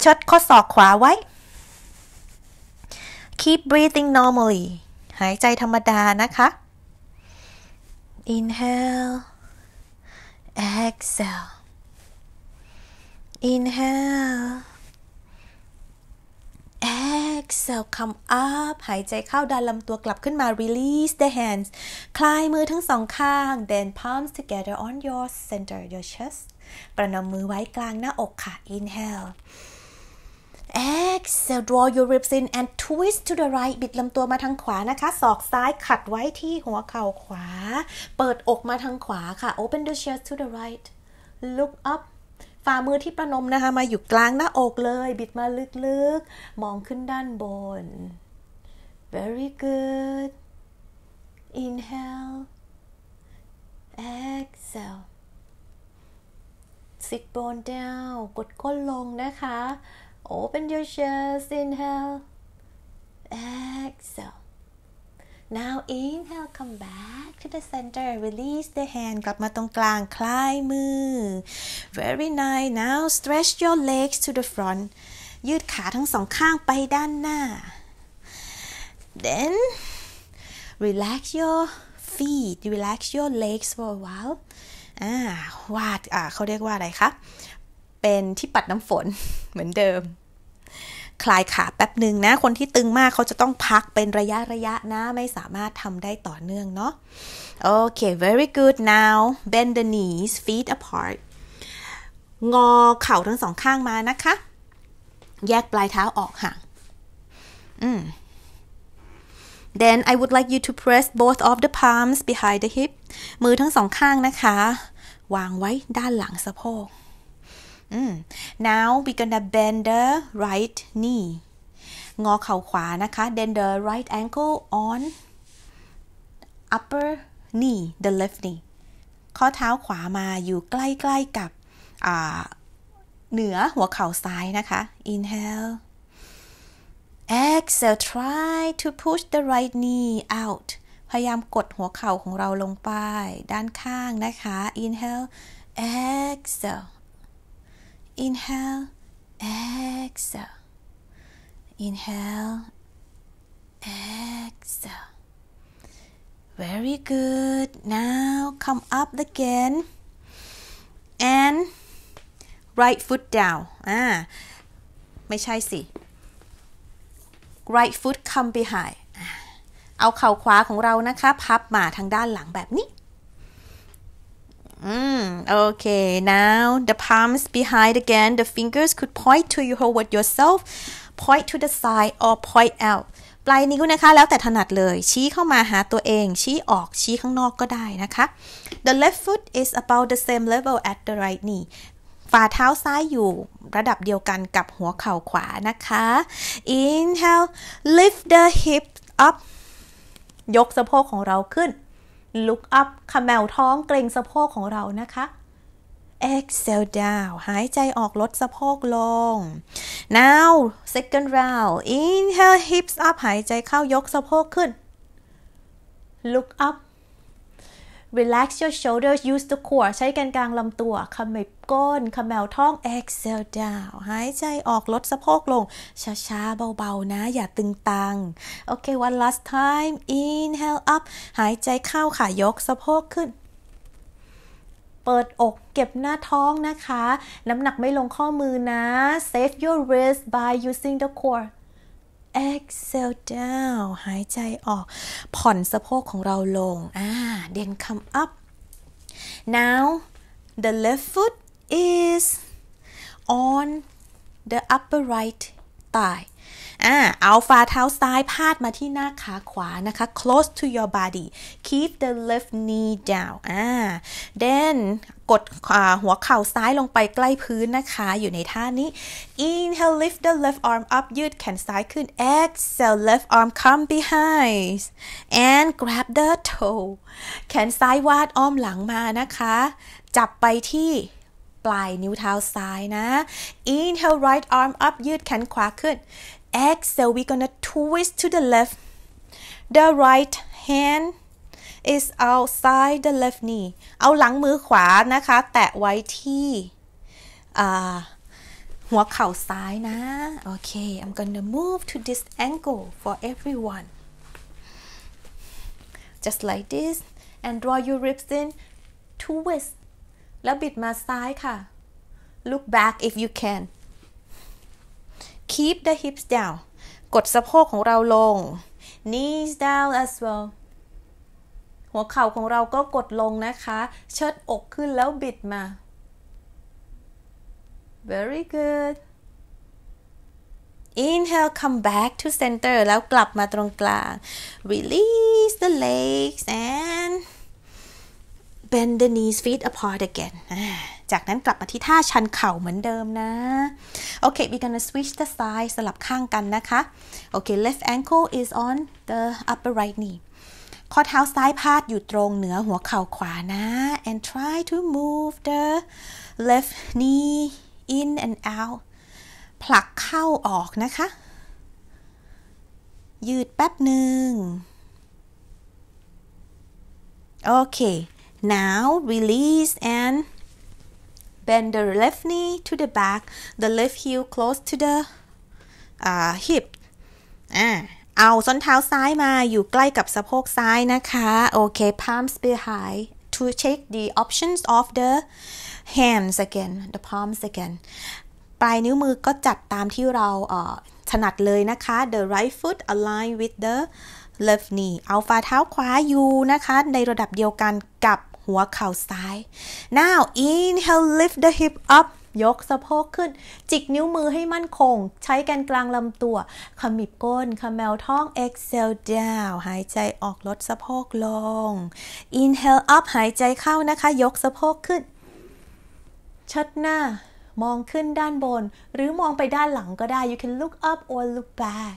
เชิดข้อศอกขวาไว้ keep breathing normally หายใจธรรมดานะคะ inhale exhale inhale exhale come up หายใจเข้าดันลำตัวกลับขึ้นมา release the hands คลายมือทั้งสองข้าง then palms together on your center your chest ประนมมือไว้กลางหน้าอกค่ะ inhale exhale draw your ribs in and twist to the right บิดลำตัวมาทางขวานะคะศอกซ้ายขัดไว้ที่หัวเข่าขวาเปิดอกมาทางขวาค่ะ open the chest to the right look up ฝ่ามือที่ประนมนะคะมาอยู่กลางหน้าอกเลยบิดมาลึกๆมองขึ้นด้านบน very good inhale exhale sit bone down กดก้นลงนะคะ open your chest inhale exhale now inhale come back to the center release the hand กลับมาตรงกลางคลายมือ very nice now stretch your legs to the front ยืดขาทั้งสองข้างไปด้านหน้า then relax your feet relax your legs for a whileวาดเขาเรียกว่าอะไรคะเป็นที่ปัดน้ำฝน เหมือนเดิมคลายขาแป๊บหนึ่งนะคนที่ตึงมากเขาจะต้องพักเป็นระยะนะไม่สามารถทำได้ต่อเนื่องเนาะโอเค very good now bend the knees feet apart งอเข่าทั้งสองข้างมานะคะแยกปลายเท้าออกห่างThen I would like you to press both of the palms behind the hip มือทั้งสองข้างนะคะวางไว้ด้านหลังสะโพก Now we're gonna bend the right knee งอเข่าขวานะคะ Then the right ankle on upper knee the left knee ข้อเท้าขวามาอยู่ใกล้ๆกับเหนือหัวเข่าซ้ายนะคะ Inhale Exhale, try to push the right knee out. พยายามกดหัวเข่าของเราลงไปด้านข้างนะคะ Inhale, exhale. Inhale, exhale. Inhale, exhale. Very good. Now come up again and right foot down. ไม่ใช่สิRight foot come behind เอาเข่าขวาของเรานะคะพับมาทางด้านหลังแบบนี้Okay now the palms behind again the fingers could point to you toward yourself point to the side or point out ปลายนิ้วนะคะแล้วแต่ถนัดเลยชี้เข้ามาหาตัวเองชี้ออกชี้ข้างนอกก็ได้นะคะ The left foot is about the same level at the right kneeฝ่าเท้าซ้ายอยู่ระดับเดียวกันกับหัวเข่าขวานะคะ Inhale lift the hip up ยกสะโพกของเราขึ้น Look up ขมวดท้องเกรงสะโพกของเรานะคะ Exhale down หายใจออกลดสะโพกลง Now second round Inhale hips up หายใจเข้ายกสะโพกขึ้น Look up Relax your shoulders. Use the core. ใช้แกนกลางลำตัวขมิบก้นขมวดท้อง Exhale down. หายใจออกลดสะโพกลงช้าๆเบาๆนะอย่าตึงตัง Okay, one last time. Inhale up. หายใจเข้าค่ะยกสะโพกขึ้นเปิดอกเก็บหน้าท้องนะคะน้ำหนักไม่ลงข้อมือนะ Save your wrist by using the core. Exhale down หายใจออกผ่อนสะโพกของเราลงthen come up. Now the left foot is on the upper right thigh. เอาฝ่าเท้าซ้ายพาดมาที่หน้าขาขวานะคะ close to your body. Keep the left knee down. Then กดหัวเข่าซ้ายลงไปใกล้พื้นนะคะอยู่ในท่านี้ Inhale lift the left arm up ยืดแขนซ้ายขึ้น Exhale left arm come behind and grab the toe แขนซ้ายวาดอ้อมหลังมานะคะจับไปที่ปลายนิ้วเท้าซ้ายนะ Inhale right arm up ยืดแขนขวาขึ้น Exhale we gonna twist to the left. The right hand is outside the left knee. เอาหลังมือขวานะคะแตะไว้ที่หัวเข่าซ้ายนะ Okay, I'm gonna move to this angle for everyone. Just like this and draw your ribs in. Twist.แล้วบิดมาซ้ายค่ะ Look back if you can. Keep the hips down. กดสะโพกของเราลง Knees down as well. หัวเข่าของเราก็กดลงนะคะเชิดอกขึ้นแล้วบิดมา Very good. Inhale come back to center แล้วกลับมาตรงกลาง Release the legs and bend the knees feet apart again จากนั้นกลับมาที่ท่าชันเข่าเหมือนเดิมนะ Okay, we're gonna switch the side สลับข้างกันนะคะ Okay, left ankle is on the upper right knee ข้อเท้าซ้ายพาดอยู่ตรงเหนือหัวเข่าขวานะ and try to move the left knee in and out ผลักเข้าออกนะคะยืดแป๊บหนึ่ง Okay.Now release and bend the left knee to the back, the left heel close to the hip. เอาส้นเท้าซ้ายมาอยู่ใกล้กับสะโพกซ้ายนะคะ Okay, palms behind to check the options of the hands again, the palms again. ปลายนิ้วมือก็จัดตามที่เราถนัดเลยนะคะ The right foot align with the left knee. เอาฝ่าเท้าขวาอยู่นะคะในระดับเดียวกันกับหัวเข่าซ้าย Now inhale lift the hip up ยกสะโพกขึ้นจิกนิ้วมือให้มั่นคงใช้แกนกลางลำตัวขมิบก้นขมวดท้อง Exhale down หายใจออกลดสะโพกลง Inhale up หายใจเข้านะคะยกสะโพกขึ้นชัดหน้ามองขึ้นด้านบนหรือมองไปด้านหลังก็ได้ You can look up or look back.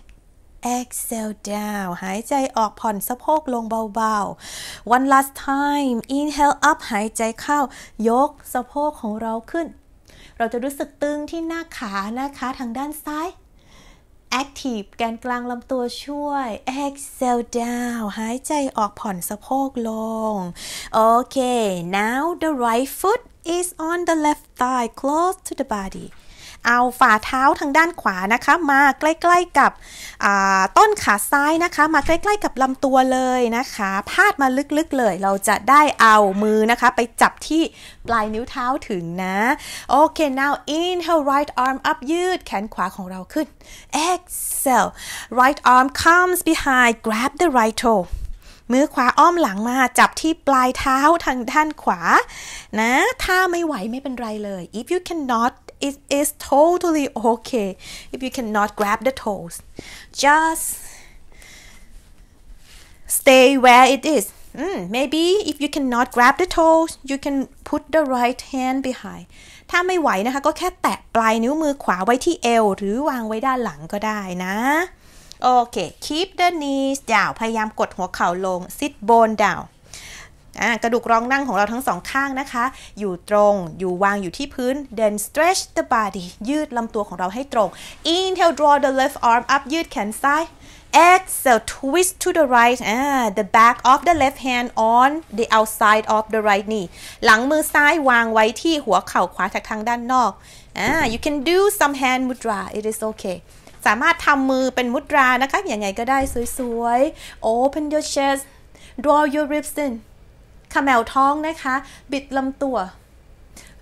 Exhale down หายใจออกผ่อนสะโพกลงเบาๆ One last time. Inhale up หายใจเข้ายกสะโพกของเราขึ้นเราจะรู้สึกตึงที่หน้าขานะคะทางด้านซ้าย Active แกนกลางลำตัวช่วย Exhale down หายใจออกผ่อนสะโพกลง Okay, now the right foot is on the left thigh close to the body.เอาฝ่าเท้าทางด้านขวานะคะมาใกล้ๆกับต้นขาซ้ายนะคะมาใกล้ๆกับลำตัวเลยนะคะพาดมาลึกๆเลยเราจะได้เอามือนะคะไปจับที่ปลายนิ้วเท้าถึงนะโอเค now inhale right arm up ยืดแขนขวาของเราขึ้น exhale right arm comes behind grab the right toe มือขวาอ้อมหลังมาจับที่ปลายเท้าทางด้านขวานะถ้าไม่ไหวไม่เป็นไรเลย if you cannot It is totally okay if you cannot grab the toes. Just stay where it is. Maybe if you cannot grab the toes, you can put the right hand behind. ถ้าไม่ไหวนะคะก็แค่แตะปลายนิ้วมือขวาไว้ที่เอวหรือวางไว้ด้านหลังก็ได้นะโอเค Keep the knees down. พยายามกดหัวเข่าลง Sit bone down.กระดูกรองนั่งของเราทั้งสองข้างนะคะอยู่ตรงอยู่วางอยู่ที่พื้น then stretch the body ยืดลำตัวของเราให้ตรง inhale draw the left arm up ยืดแขนซ้าย Exhale, twist to the right, the back of the left hand on the outside of the right knee. หลังมือซ้ายวางไว้ที่หัวเข่าขวาทางด้านนอก You can do some hand mudra. It is okay. สามารถทำมือเป็นมุดรานะคะยังไงก็ได้สวยๆ Open your chest, draw your ribs in. ขมวดท้องนะคะบิดลำตัว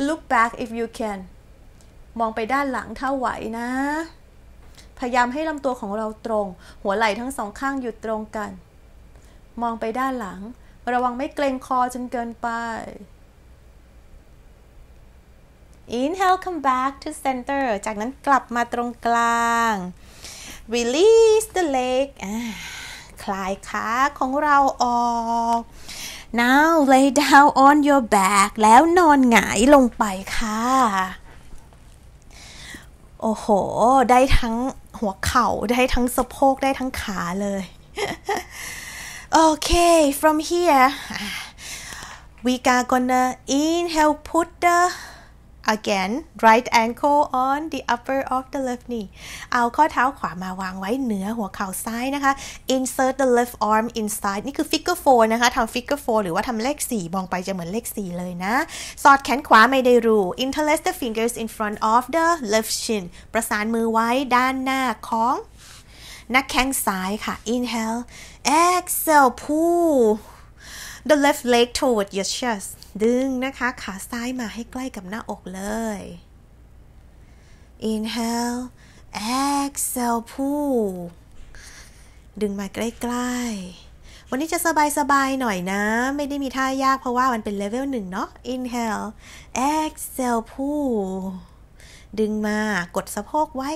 Look back if you can. มองไปด้านหลังถ้าไหวนะพยายามให้ลำตัวของเราตรงหัวไหล่ทั้งสองข้างอยู่ตรงกันมองไปด้านหลังระวังไม่เกรงคอจนเกินไป Inhale, come back to center จากนั้นกลับมาตรงกลาง Release the leg คลายขาของเราออก Now lay down on your back แล้วนอนหงายลงไปค่ะโอ้โหได้ทั้งหัวเข่าได้ทั้งสะโพกได้ทั้งขาเลย Okay, from here we are gonna inhale put the again right ankle on the upper of the left knee เอาข้อเท้าขวามาวางไว้เหนือหัวเข่าซ้ายนะคะ Insert the left arm inside นี่คือ figure four นะคะทำ figure four หรือว่าทำเลขสี่มองไปจะเหมือนเลขสี่เลยนะสอดแขนขวาไม่ได้รู Interlace the fingers in front of the left shin ประสานมือไว้ด้านหน้าของหน้าแข้งซ้ายค่ะ Inhale Exhale pull the left leg toward your chestดึงนะคะขาซ้ายมาให้ใกล้กับหน้าอกเลย Inhale Exhale pull ดึงมาใกล้ๆวันนี้จะสบายๆหน่อยนะไม่ได้มีท่ายากเพราะว่ามันเป็นเลเวล1เนาะ Inhale Exhale pull ดึงมากดสะโพกไว้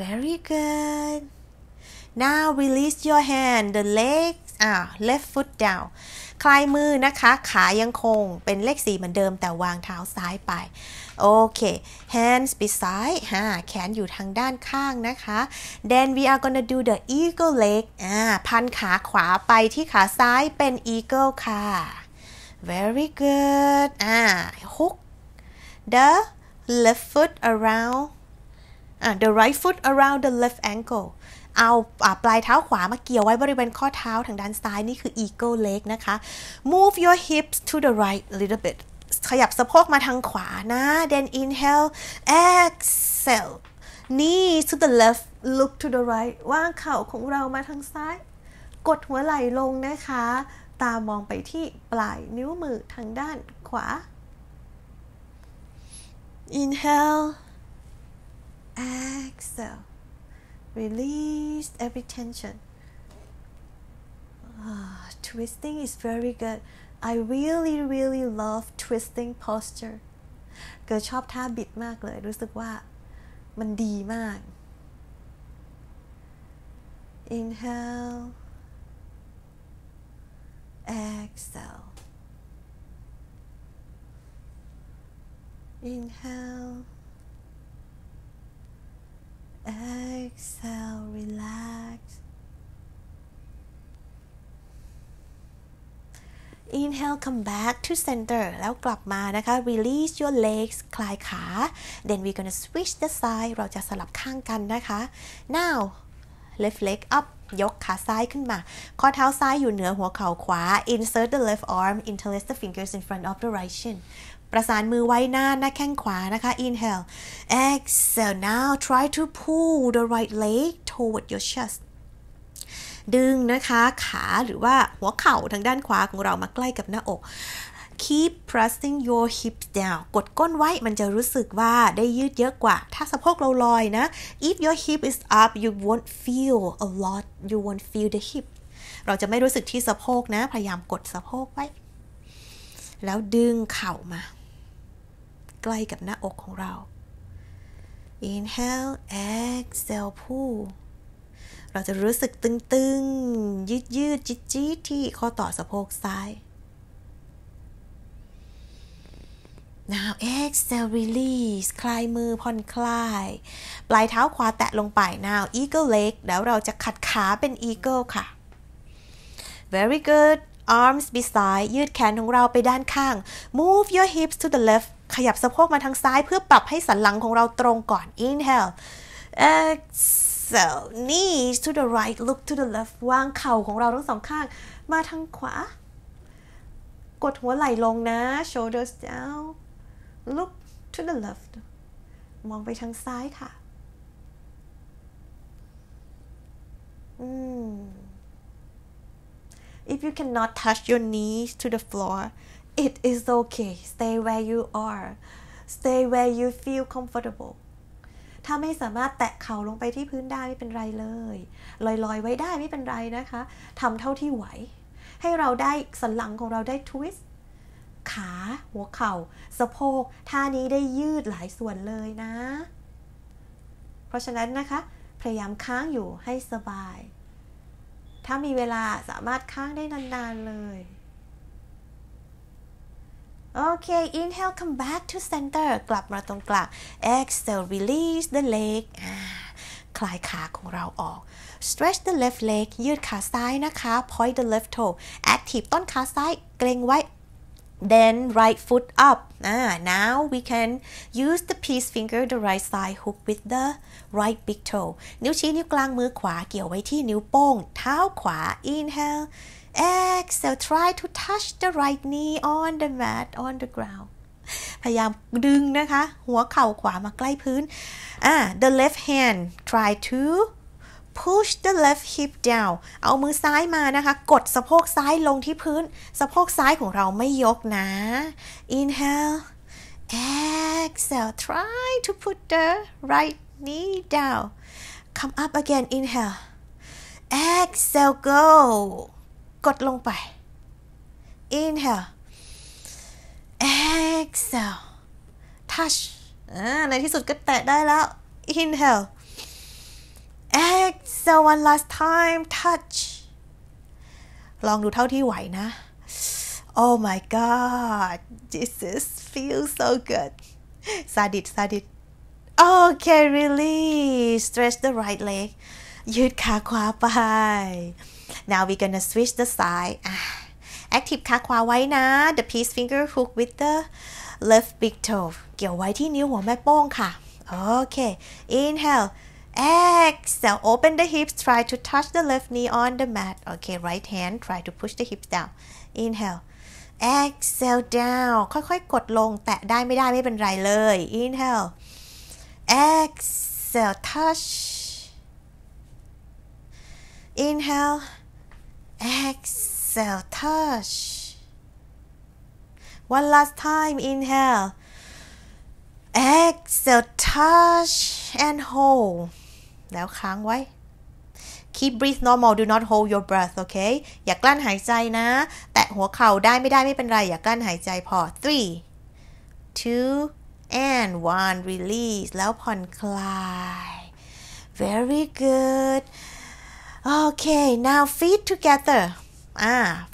Very good Now release your hand the leg left foot downคลายมือนะคะขายังคงเป็นเลข4เหมือนเดิมแต่วางเท้าซ้ายไปโอเค hands beside แขนอยู่ทางด้านข้างนะคะ then we are gonna do the eagle leg พันขาขวาไปที่ขาซ้ายเป็น eagle ค่ะ very good hook the left foot around the right foot around the left ankleเอาปลายเท้าขวามาเกี่ยวไว้บริเวณข้อเท้าทางด้านซ้ายนี่คือ eagle leg นะคะ move your hips to the right a little bit ขยับสะโพกมาทางขวานะ then inhale exhale knees to the left look to the right วางเข่าของเรามาทางซ้ายกดหัวไหล่ลงนะคะตามองไปที่ปลายนิ้วมือทางด้านขวา inhale exhale Release every tension. Twisting is very good. I really, really love twisting posture. เกิดชอบท่าบิดมากเลยรู้สึกว่ามันดีมาก Inhale, exhale. Inhale.Exhale, relax. Inhale, come back to center. แล้วกลับมานะคะ Release your legs. คลายขา Then we're gonna switch the side. เราจะสลับข้างกันนะคะ Now, left leg up. ยกขาซ้ายขึ้นมาข้อเท้าซ้ายอยู่เหนือหัวเข่าขวา Insert the left arm. Interlace the fingers in front of the right shin.ประสานมือไว้หน้าแข้งขวานะคะ Inhale Exhale Now try to pull the right leg toward your chest ดึงนะคะขาหรือว่าหัวเข่าทางด้านขวาของเรามาใกล้กับหน้าอก Keep pressing your hips down กดก้นไว้มันจะรู้สึกว่าได้ยืดเยอะกว่าถ้าสะโพกเราลอยนะ If your hip is up you won't feel a lot you won't feel the hip เราจะไม่รู้สึกที่สะโพกนะพยายามกดสะโพกไว้แล้วดึงเข่ามาใกล้กับหน้าอกของเรา Inhale Exhale Pull เราจะรู้สึกตึงๆยืดๆจี๊ดๆที่ข้อต่อสะโพกซ้าย Now Exhale Release คลายมือผ่อนคลายปลายเท้าขวาแตะลงไป Now Eagle Leg แล้วเราจะขัดขาเป็น Eagle ค่ะ Very good Arms beside ยืดแขนของเราไปด้านข้าง Move your hips to the left ขยับสะโพกมาทางซ้ายเพื่อปรับให้สันหลังของเราตรงก่อน Inhale Exhale So knees to the right, look to the left. วางเข่าของเราทั้งสองข้างมาทางขวากดหัวไหล่ลงนะ shoulders down. Look to the left. มองไปทางซ้ายค่ะIf you cannot touch your knees to the floor, it is okay. Stay where you are. Stay where you feel comfortable.ถ้าไม่สามารถแตะเข่าลงไปที่พื้นได้ไม่เป็นไรเลยลอยๆไว้ได้ไม่เป็นไรนะคะทำเท่าที่ไหวให้เราได้สันหลังของเราได้ทวิสต์ขาหัวเข่าสะโพกท่านี้ได้ยืดหลายส่วนเลยนะเพราะฉะนั้นนะคะพยายามค้างอยู่ให้สบายถ้ามีเวลาสามารถค้างได้นานๆเลยOkay, inhale, come back to center. กลับมาตรงกลาง Exhale, release the leg. คลายขาของเราออก Stretch the left leg. ยืดขาซ้ายนะคะ Point the left toe. Active ต้นขาซ้ายเกร็งไว้ Then right foot up. Now we can use the peace finger, the right side hook with the right big toe. นิ้วชี้นิ้วกลางมือขวาเกี่ยวไว้ที่นิ้วโป้งเท้าขวา Inhale.Exhale, try to touch the right knee on the mat, on the ground. พยายามดึงนะคะหัวเข่าขวามาใกล้พื้น The left hand, try to push the left hip down. เอามือซ้ายมานะคะกดสะโพกซ้ายลงที่พื้นสะโพกซ้ายของเราไม่ยกนะ Inhale, exhale, try to put the right knee down. Come up again, inhale. Exhale, go.กดลงไป inhale exhale touch ในที่สุดก็แตะได้แล้ว inhale exhale one last time touch ลองดูเท่าที่ไหวนะ oh my god this is feel so good ซาดิสซาดิส okay release stretch the right leg ยืดขาขวาไปNow we're gonna switch the side. Active ขาขวาไว้นะ The peace finger hook with the left big toe. เกี่ยวไว้ที่นิ้วหัวแม่โป้งค่ะ Okay. Inhale. Exhale. Open the hips. Try to touch the left knee on the mat. Okay. Right hand. Try to push the hips down. Inhale. Exhale down. ค่อยๆกดลงแตะได้ไม่ได้ไม่เป็นไรเลย Inhale. Exhale. Touch. Inhale.Exhale, touch. One last time, inhale. Exhale, touch and hold. แล้วค้างไว้ Keep breathe normal. Do not hold your breath, okay? อย่ากลั้นหายใจนะแตะหัวเข่าได้ไม่ได้ไม่เป็นไรอย่ากลั้นหายใจพอ Three, two, and one. Release. แล้วผ่อนคลาย Very good.Okay, now feet together.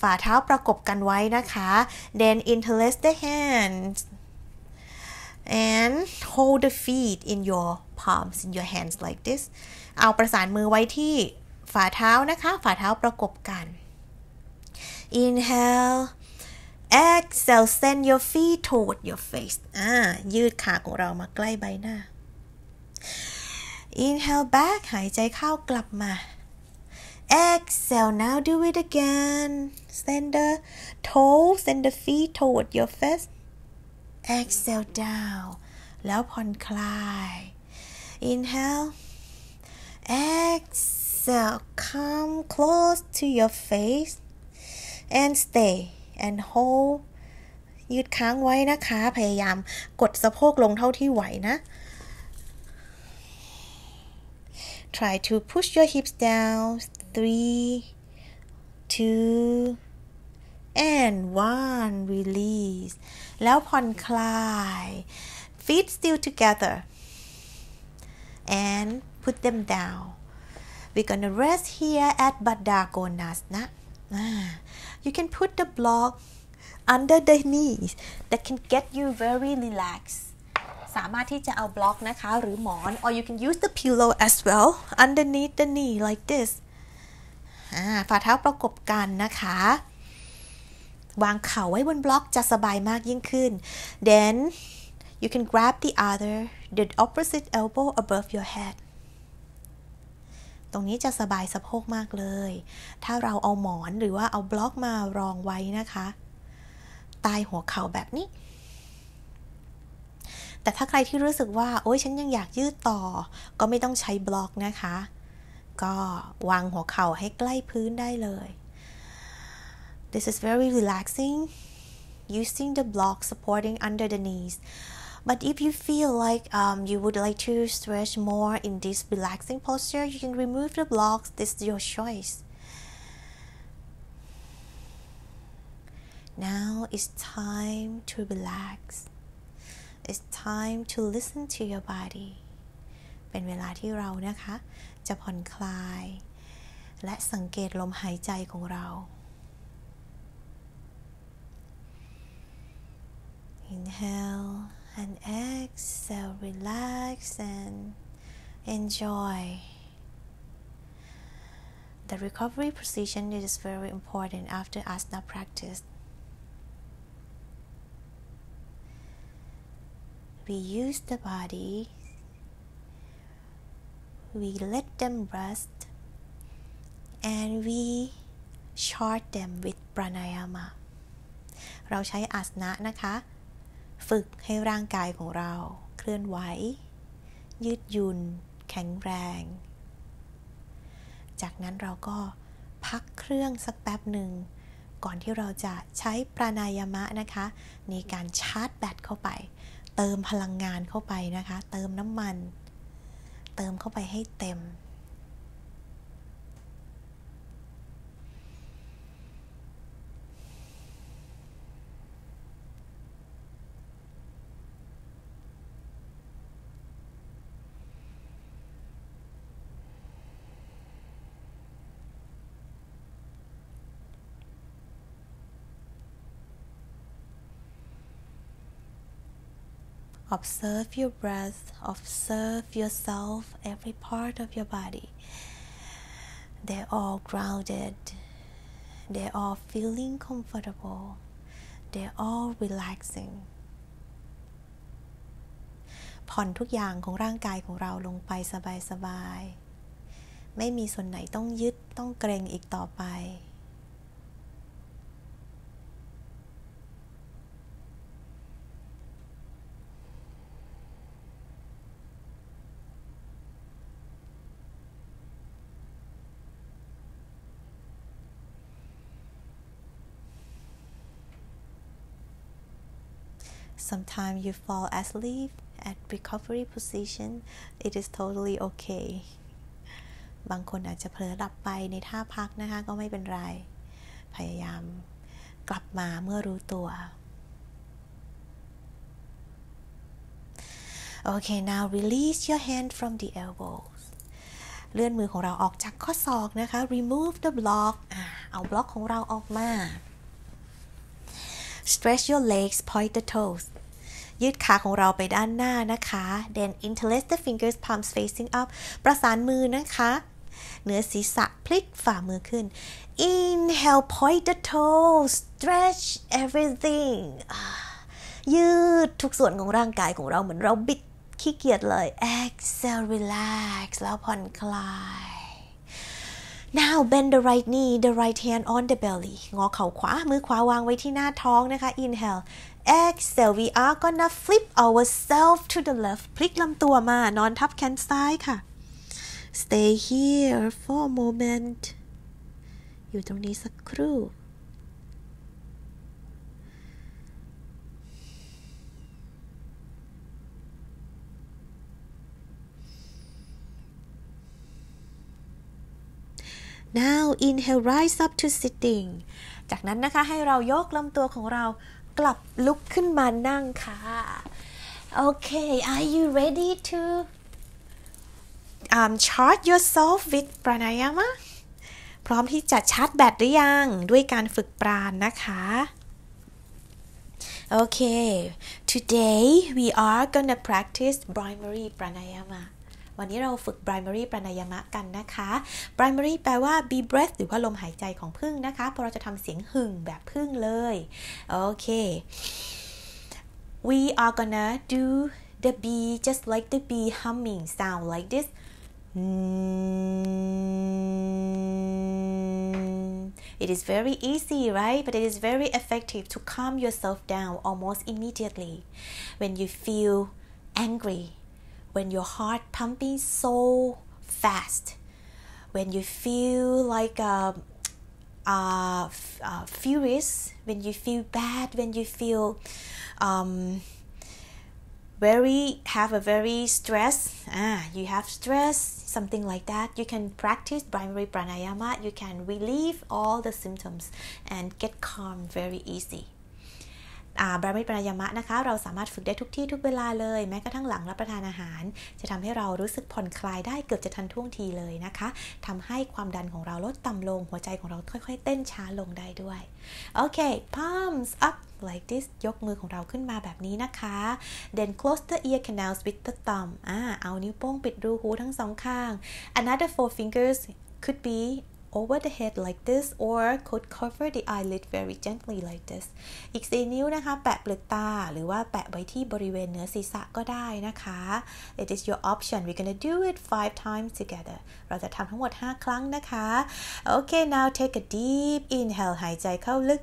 ฝ่าเท้าประกบกันไว้นะคะ Then interlace the hands and hold the feet in your palms, in your hands like this. เอาประสานมือไว้ที่ฝ่าเท้านะคะฝ่าเท้าประกบกัน Inhale, exhale, send your feet toward your face. ยืดขาของเรามาใกล้ใบหน้า Inhale back, หายใจเข้ากลับมาExhale. Now do it again. Send the toes, send the feet toward your face. Exhale down. แล้วผ่อนคลาย Inhale. Exhale. Come close to your face and stay and hold. ยืดค้างไว้นะคะพยายามกดสะโพกลงเท่าที่ไหวนะ Try to push your hips down.Three, two, and one. Release. แล้วผ่อนคลาย Feet still together. And put them down. We're gonna rest here at Baddha Konasana. You can put the block under the knees. That can get you very relaxed. สามารถที่จะเอาบล็อกนะคะหรือหมอน Or you can use the pillow as well underneath the knee like this.ฝ่าเท้าประกบกันนะคะวางเข่าไว้บนบล็อกจะสบายมากยิ่งขึ้น Then you can grab the opposite elbow above your head ตรงนี้จะสบายสะโพกมากเลยถ้าเราเอาหมอนหรือว่าเอาบล็อกมารองไว้นะคะใต้หัวเข่าแบบนี้แต่ถ้าใครที่รู้สึกว่าโอ๊ยฉันยังอยากยืดต่อก็ไม่ต้องใช้บล็อกนะคะก็วางหัวเข่าให้ใกล้พื้นได้เลย This is very relaxing using the block supporting under the knees but if you feel like you would like to stretch more in this relaxing posture you can remove the blocks this is your choice now it's time to relax it's time to listen to your body เป็นเวลาที่เรานะคะจะผ่อนคลายและสังเกตลมหายใจของเรา Inhale and exhale, relax and enjoy. The recovery position is very important after asana practice. We use the body.We let them rest and we chart them with pranayama เราใช้อาสนะนะคะฝึกให้ร่างกายของเราเคลื่อนไหวยืดหยุ่นแข็งแรงจากนั้นเราก็พักเครื่องสักแป๊บหนึ่งก่อนที่เราจะใช้ปรานายามะนะคะในการชาร์จแบตเข้าไปเติมพลังงานเข้าไปนะคะเติมน้ำมันเติมเข้าไปให้เต็ม Observe your breath, observe yourself, every part of your body. They're all grounded. They're all feeling comfortable. They're all relaxing. ผ่อนทุกอย่างของร่างกายของเราลงไปสบายๆไม่มีส่วนไหนต้องยึดต้องเกร็งอีกต่อไปSometimes you fall asleep at recovery position. It is totally okay. บางคนอาจจะเผลอหลับไปในท่าพักนะคะก็ไม่เป็นไรพยายามกลับมาเมื่อรู้ตัว Okay, now release your hand from the elbows. เลื่อนมือของเราออกจากข้อศอกนะคะ Remove the block. เอาบล็อกของเราออกมา Stretch your legs, point the toes.ยืดขาของเราไปด้านหน้านะคะ Then interlace the fingers, palms facing up ประสานมือนะคะเหนือศีรษะพลิกฝ่ามือขึ้น Inhale, point the toes, stretch everything ยืดทุกส่วนของร่างกายของเราเหมือนเราบิดขี้เกียจเลย Exhale, relax แล้วผ่อนคลาย Now bend the right knee, the right hand on the belly งอเข่าขวามือขวาวางไว้ที่หน้าท้องนะคะ Inhale.Exhale, we are gonna flip ourselves to the left. พลิกลำตัวมานอนทับแขนซ้ายค่ะ Stay here for a moment. อยู่ตรงนี้สักครู่ Now inhale, rise up to sitting. จากนั้นนะคะให้เรายกลำตัวของเรากลับลุกขึ้นมานั่งค่ะ Okay, are you ready to chart yourself with pranayama? พร้อมที่จะชาร์จแบตหรือยังด้วยการฝึกปราณนะคะ Okay, today we are gonna practice bhramari pranayama. วันนี้เราฝึก bhramari pranayama กันนะคะ bhramari แปลว่า bee breath หรือว่าลมหายใจของผึ้งนะคะพอเราจะทำเสียงหึ่งแบบผึ้งเลยโอเค we are gonna do the bee just like the bee humming sound like this It is very easy, right? But it is very effective to calm yourself down almost immediately. When you feel angry, when your heart pumping so fast, when you feel like furious, when you feel bad, when you feel very stress, you have stress, something like that, you can practice bhramari pranayama. You can relieve all the symptoms and get calm very easy. บรามริ pranayama นะคะเราสามารถฝึกได้ทุกที่ทุกเวลาเลยแม้กระทั่งหลังรับประทานอาหารจะทำให้เรารู้สึกผ่อนคลายได้เกือบจะทันท่วงทีเลยนะคะทำให้ความดันของเราลดต่ำลงหัวใจของเราค่อยๆเต้นช้าลงได้ด้วยโอเค palms up like this ยกมือของเราขึ้นมาแบบนี้นะคะ then close the ear canals with the thumb เอานิ้วโป้งปิดรูหูทั้งสองข้าง another four fingers could be over the head like this or could cover the eyelid very gently like this. อีก4นิ้วนะคะแปะเปลือกตาหรือว่าแปะไว้ที่บริเวณเหนือศีรษะก็ได้นะคะ It is your option. We're gonna do it 5 times together. เราจะทำทั้งหมด5ครั้งนะคะ Okay, now take a deep inhale. หายใจเข้าลึก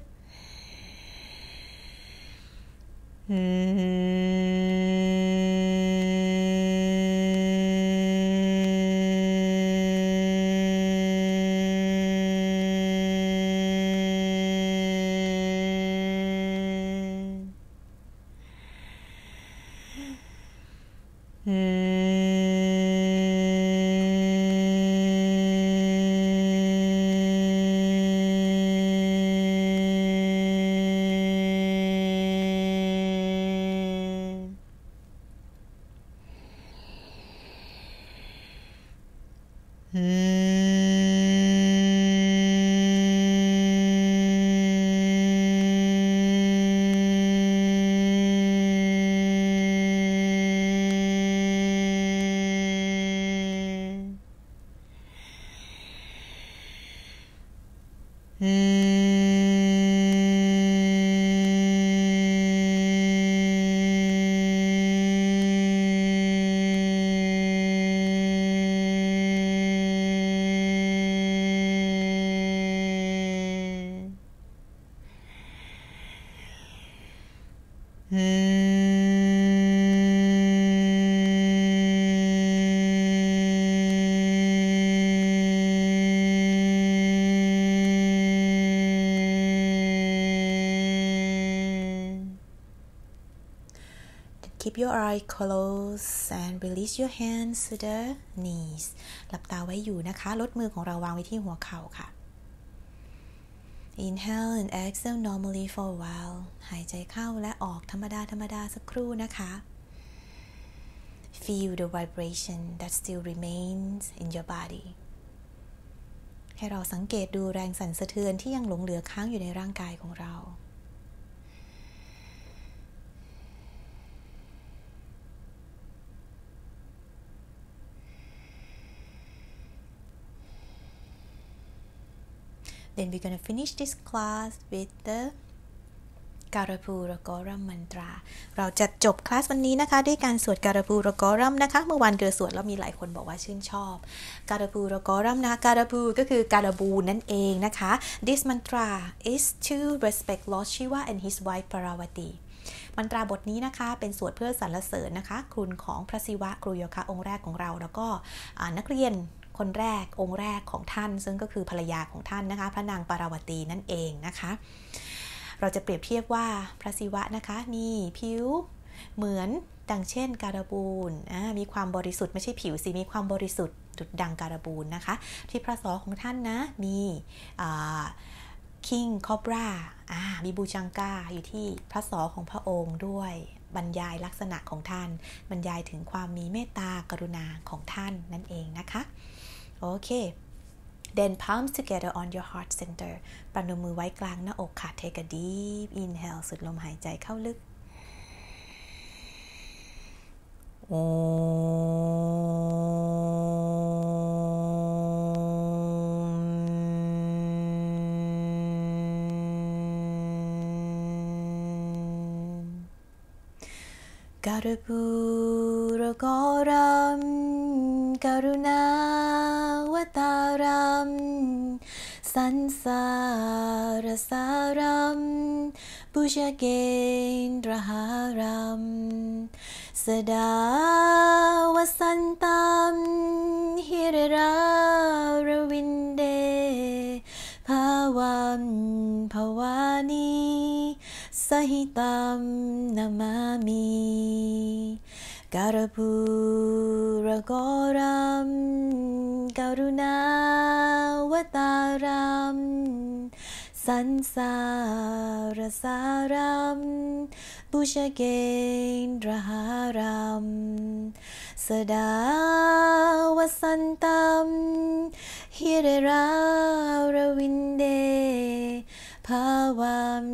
Keep your eye closed and release your hands to the knees. หลับตาไว้อยู่นะคะลดมือของเราวางไว้ที่หัวเข่าค่ะ Inhale and exhale normally for a while. หายใจเข้าและออกธรรมดาธรรมดาสักครู่นะคะ Feel the vibration that still remains in your body. ให้เราสังเกตดูแรงสั่นสะเทือนที่ยังหลงเหลือค้างอยู่ในร่างกายของเราThen we're gonna finish this class with the Karapurakoram mantra. เราจะจบคลาสวันนี้นะคะด้วยการสวด Karapurakoram นะคะเมื่อวานเกลือสวดแล้วมีหลายคนบอกว่าชื่นชอบ Karapurakoram นะ Karapu ก็คือการบูนั่นเองนะคะ This mantra is to respect Lord Shiva and his wife Parvati.มันตราบทนี้นะคะเป็นสวดเพื่อสรรเสริญนะคะคุณของพระศิวะครูโยคะองค์แรกของเราแล้วก็นักเรียนคนแรกองค์แรกของท่านซึ่งก็คือภรรยาของท่านนะคะพระนางปาราวตีนั่นเองนะคะเราจะเปรียบเทียบว่าพระศิวะนะคะนี่ผิวเหมือนดังเช่นการบูนมีความบริสุทธิ์ไม่ใช่ผิวสิมีความบริสุทธิ์ดุจดังการบูนนะคะที่พระศรของท่านนะมีคิงคอบรามีบูจังกาอยู่ที่พระศรของพระองค์ด้วยบรรยายลักษณะของท่านบรรยายถึงความมีเมตตากรุณาของท่านนั่นเองนะคะโอเค then palms together on your heart center ประนมมือไว้กลางหน้าอกค่ะ take a deep inhale สูดลมหายใจเข้าลึก Karapurakoram Karunaavataram Sansaarasaram Bhujagendraharam Sada Vasantam Hiraravinde Pavam Pavani Sahitam Namami Karapuragoram Karunavataram Sansarasaram Bhujagendraharam Sada Vasantam Hiraravinde Pavam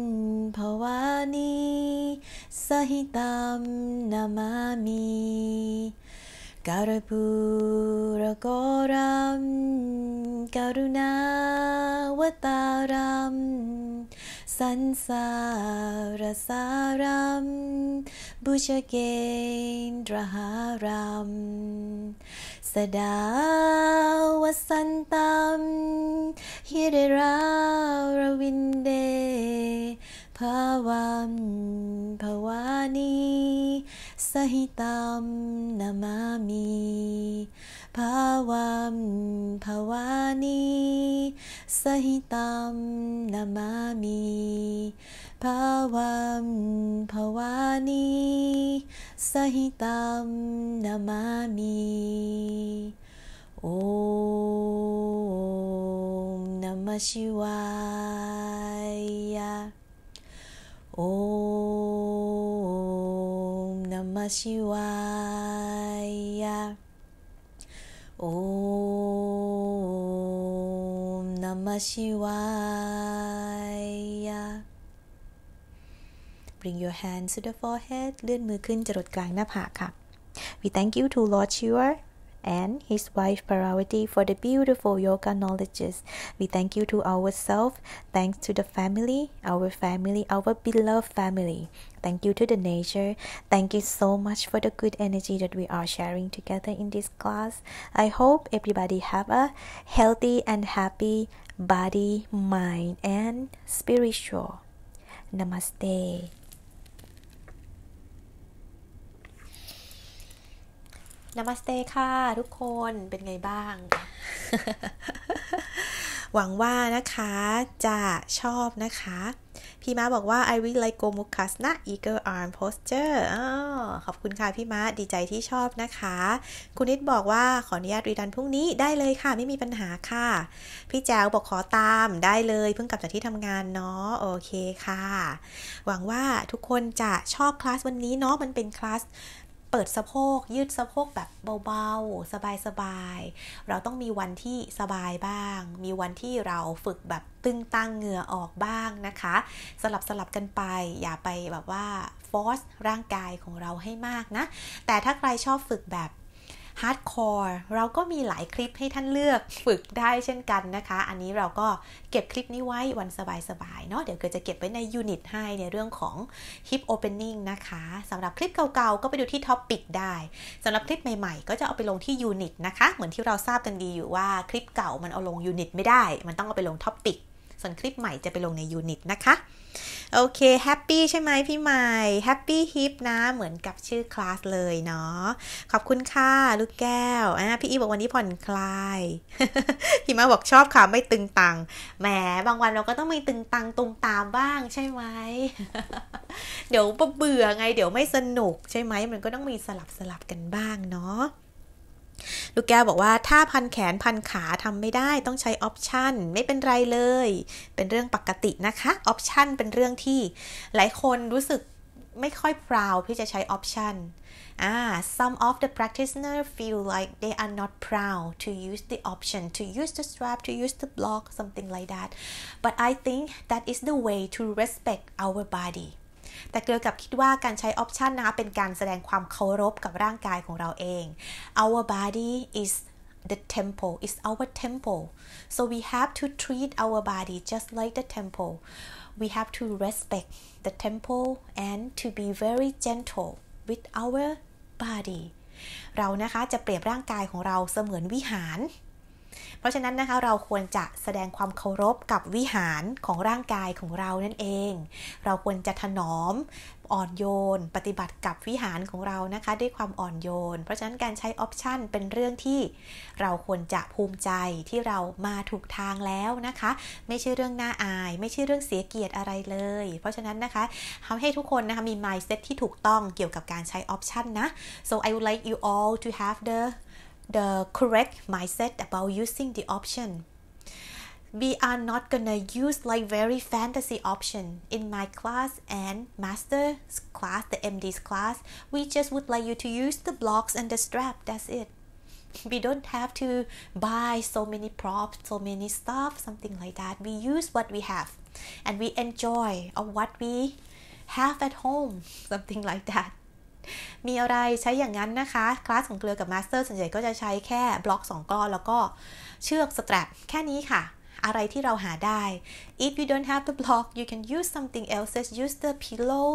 Pavani Sahitam Namami Karapuragoram Karunavataram Sansarasaram Bhujagendraharam Sada Vasantam Hiraravinde Pavam Pavani Sahitam Namami Pavam Pavani Sahitam Namami Pavam Pavani Sahitam Namami Om Namah Shivaya Om Namah Shivaya Om Namah Shivaya Bring your hands to the forehead เลื่อนมือขึ้นจรดกลางหน้าผากค่ะ We thank you to Lord Shiva and his wife Parvati for the beautiful yoga knowledges. We thank you to ourselves, thanks to the family, our beloved family. Thank you to the nature. Thank you so much for the good energy that we are sharing together in this class. I hope everybody have a healthy and happy body, mind, and spiritual. Namaste. Namaste ค่ะทุกคนเป็นไงบ้าง หวังว่านะคะจะชอบนะคะพี่ม้าบอกว่า I really like Gomukhas นะ Eagle Arm Posture ขอบคุณค่ะพี่ม้าดีใจที่ชอบนะคะคุณนิดบอกว่าขออนุญาตรีดันพรุ่งนี้ได้เลยค่ะไม่มีปัญหาค่ะพี่แจ๋วบอกขอตามได้เลยเพิ่งกลับจากที่ทำงานเนาะโอเคค่ะหวังว่าทุกคนจะชอบคลาสวันนี้เนาะมันเป็นคลาสเปิดสะโพกยืดสะโพกแบบเบาๆสบายๆเราต้องมีวันที่สบายบ้างมีวันที่เราฝึกแบบตึงตั้งเหงื่อออกบ้างนะคะสลับกันไปอย่าไปแบบว่าฟอร์สร่างกายของเราให้มากนะแต่ถ้าใครชอบฝึกแบบฮาร์ดคอร์เราก็มีหลายคลิปให้ท่านเลือกฝึกได้เช่นกันนะคะอันนี้เราก็เก็บคลิปนี้ไว้วันสบายๆเนาะเดี๋ยวเกิดจะเก็บไว้ในยูนิตให้ในเรื่องของ Hip Opening นะคะสำหรับคลิปเก่าๆก็ไปดูที่ Topic ได้สำหรับคลิปใหม่ๆก็จะเอาไปลงที่ยูนิตนะคะเหมือนที่เราทราบกันดีอยู่ว่าคลิปเก่ามันเอาลงยูนิตไม่ได้มันต้องเอาไปลง Topic ส่วนคลิปใหม่จะไปลงในยูนิตนะคะโอเคแฮปปี้ใช่ไหมพี่ใหม่ Happy Hip นะเหมือนกับชื่อคลาสเลยเนาะขอบคุณค่ะลูกแก้วพี่อีบอกวันนี้ผ่อนคลาย พี่มาบอกชอบค่ะไม่ตึงตังแหมบางวันเราก็ต้องไม่ตึงตังตุงตามบ้างใช่ไหม เดี๋ยวเบื่อไงเดี๋ยวไม่สนุกใช่ไหมมันก็ต้องมีสลับกันบ้างเนาะลูกแก้วบอกว่าถ้าพันแขนพันขาทำไม่ได้ต้องใช้ออปชันไม่เป็นไรเลยเป็นเรื่องปกตินะคะออปชันเป็นเรื่องที่หลายคนรู้สึกไม่ค่อยพราวที่จะใช้ออปชันsome of the practitioners feel like they are not proud to use the option to use the strap to use the block something like that but I think that is the way to respect our bodyแต่เกลือกับคิดว่าการใช้ออปชันนะคะเป็นการแสดงความเคารพกับร่างกายของเราเอง Our body is the temple is our temple so we have to treat our body just like the temple we have to respect the temple and to be very gentle with our body เรานะคะจะเปรียบร่างกายของเราเสมือนวิหาร เพราะฉะนั้นนะคะเราควรจะแสดงความเคารพกับวิหารของร่างกายของเรานั่นเองเราควรจะถนอมอ่อนโยนปฏิบัติกับวิหารของเรานะคะด้วยความอ่อนโยนเพราะฉะนั้นการใช้ออปชันเป็นเรื่องที่เราควรจะภูมิใจที่เรามาถูกทางแล้วนะคะไม่ใช่เรื่องน่าอายไม่ใช่เรื่องเสียเกียรติอะไรเลยเพราะฉะนั้นนะคะทำให้ทุกคนนะคะมี mindset ที่ถูกต้องเกี่ยวกับการใช้ออปชันนะ so I would like you all to have the correct mindset about using the option We are not gonna use like very fantasy option in my class and master's class, the MD's class. We just would like you to use the blocks and the strap. That's it. We don't have to buy so many props, so many stuff, something like that. We use what we have, and we enjoy of what we have at home, something like that.มีอะไรใช้อย่างนั้นนะคะคลาสของเกลือกับมาสเตอร์ส่วนใหญ่ก็จะใช้แค่บล็อก2ก้อนแล้วก็เชือกสแตรปแค่นี้ค่ะอะไรที่เราหาได้ If you don't have the block you can use something else use the pillow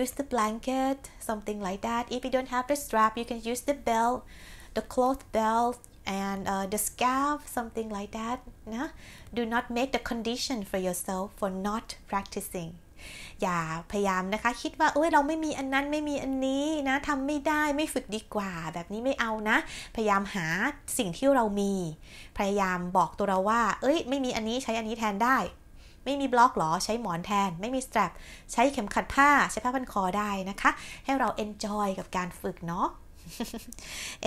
use the blanket something like that If you don't have the strap you can use the belt the cloth belt and the scarf something like that นะ Do not make the condition for yourself for not practicingอย่าพยายามนะคะคิดว่าเอ้ยเราไม่มีอันนั้นไม่มีอันนี้นะทำไม่ได้ไม่ฝึกดีกว่าแบบนี้ไม่เอานะพยายามหาสิ่งที่เรามีพยายามบอกตัวเราว่าเอ้ยไม่มีอันนี้ใช้อันนี้แทนได้ไม่มีบล็อกหรอใช้หมอนแทนไม่มีสแตรปใช้เข็มขัดผ้าใช้ผ้าพันคอได้นะคะให้เรา enjoy กับการฝึกเนาะ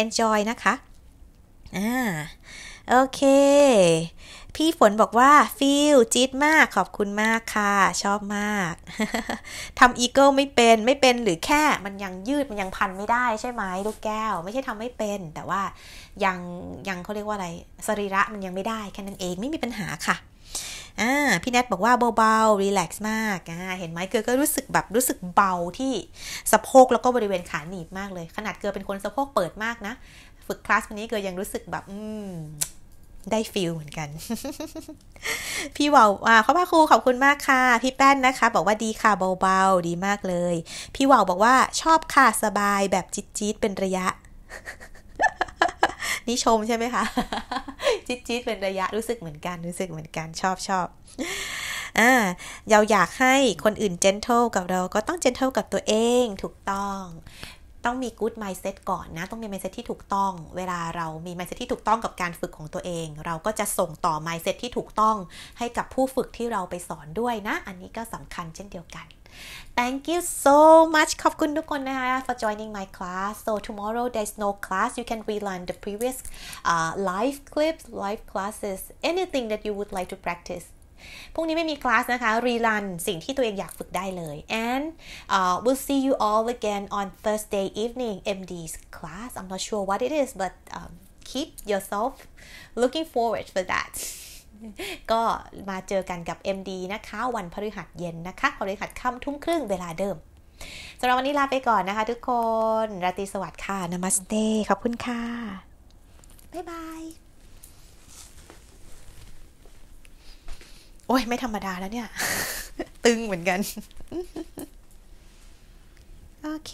enjoy นะคะโอเคพี่ฝนบอกว่าฟิลจี๊ดมากขอบคุณมากค่ะชอบมากทำอีเกิลไม่เป็นหรือแค่มันยังยืดมันยังพันไม่ได้ใช่ไหมลูกแก้วไม่ใช่ทำไม่เป็นแต่ว่ายังเขาเรียกว่าอะไรสรีระมันยังไม่ได้แค่นั้นเองไม่มีปัญหาค่ะพี่แนทบอกว่าเบาๆรีแลกซ์มากเห็นไหมเกลือก็รู้สึกแบบรู้สึกเบาที่สะโพกแล้วก็บริเวณขาหนีบมากเลยขนาดเกลือเป็นคนสะโพกเปิดมากนะฝึกคลาสวันนี้เกลือยังรู้สึกแบบได้ฟิลเหมือนกันพี่วาวขอบพระคุณขอบคุณมากค่ะพี่แป้นนะคะบอกว่าดีค่ะเบาๆดีมากเลยพี่วาวบอกว่าชอบค่ะสบายแบบจี๊ดๆเป็นระยะ นี่ชมใช่ไหมคะ จี๊ดๆเป็นระยะรู้สึกเหมือนกันชอบเราอยากให้คนอื่นเจนเทิลกับเราก็ต้องเจนเทิลกับตัวเองถูกต้องต้องมี good mindset ก่อนนะต้องมี mindset ที่ถูกต้องเวลาเรามี mindset ที่ถูกต้องกับการฝึกของตัวเองเราก็จะส่งต่อ mindset ที่ถูกต้องให้กับผู้ฝึกที่เราไปสอนด้วยนะอันนี้ก็สำคัญเช่นเดียวกัน Thank you so much ขอบคุณทุกคนนะคะ for joining my class so tomorrow there's no class you can relearn the previous live clips live classes anything that you would like to practiceพรุ่งนี้ไม่มีคลาสนะคะรีรันสิ่งที่ตัวเองอยากฝึกได้เลย and we'll see you all again on Thursday evening MD's class I'm not sure what it is but keep yourself looking forward for that ก็มาเจอกันกับ MD นะคะวันพฤหัสเย็นนะคะพฤหัสค่ำทุ่มครึ่งเวลาเดิมสำหรับวันนี้ลาไปก่อนนะคะทุกคนราตรีสวัสดิ์ค่ะนามัสเตขอบคุณค่ะบ๊ายบายโอ้ยไม่ธรรมดาแล้วเนี่ยตึงเหมือนกันโอเค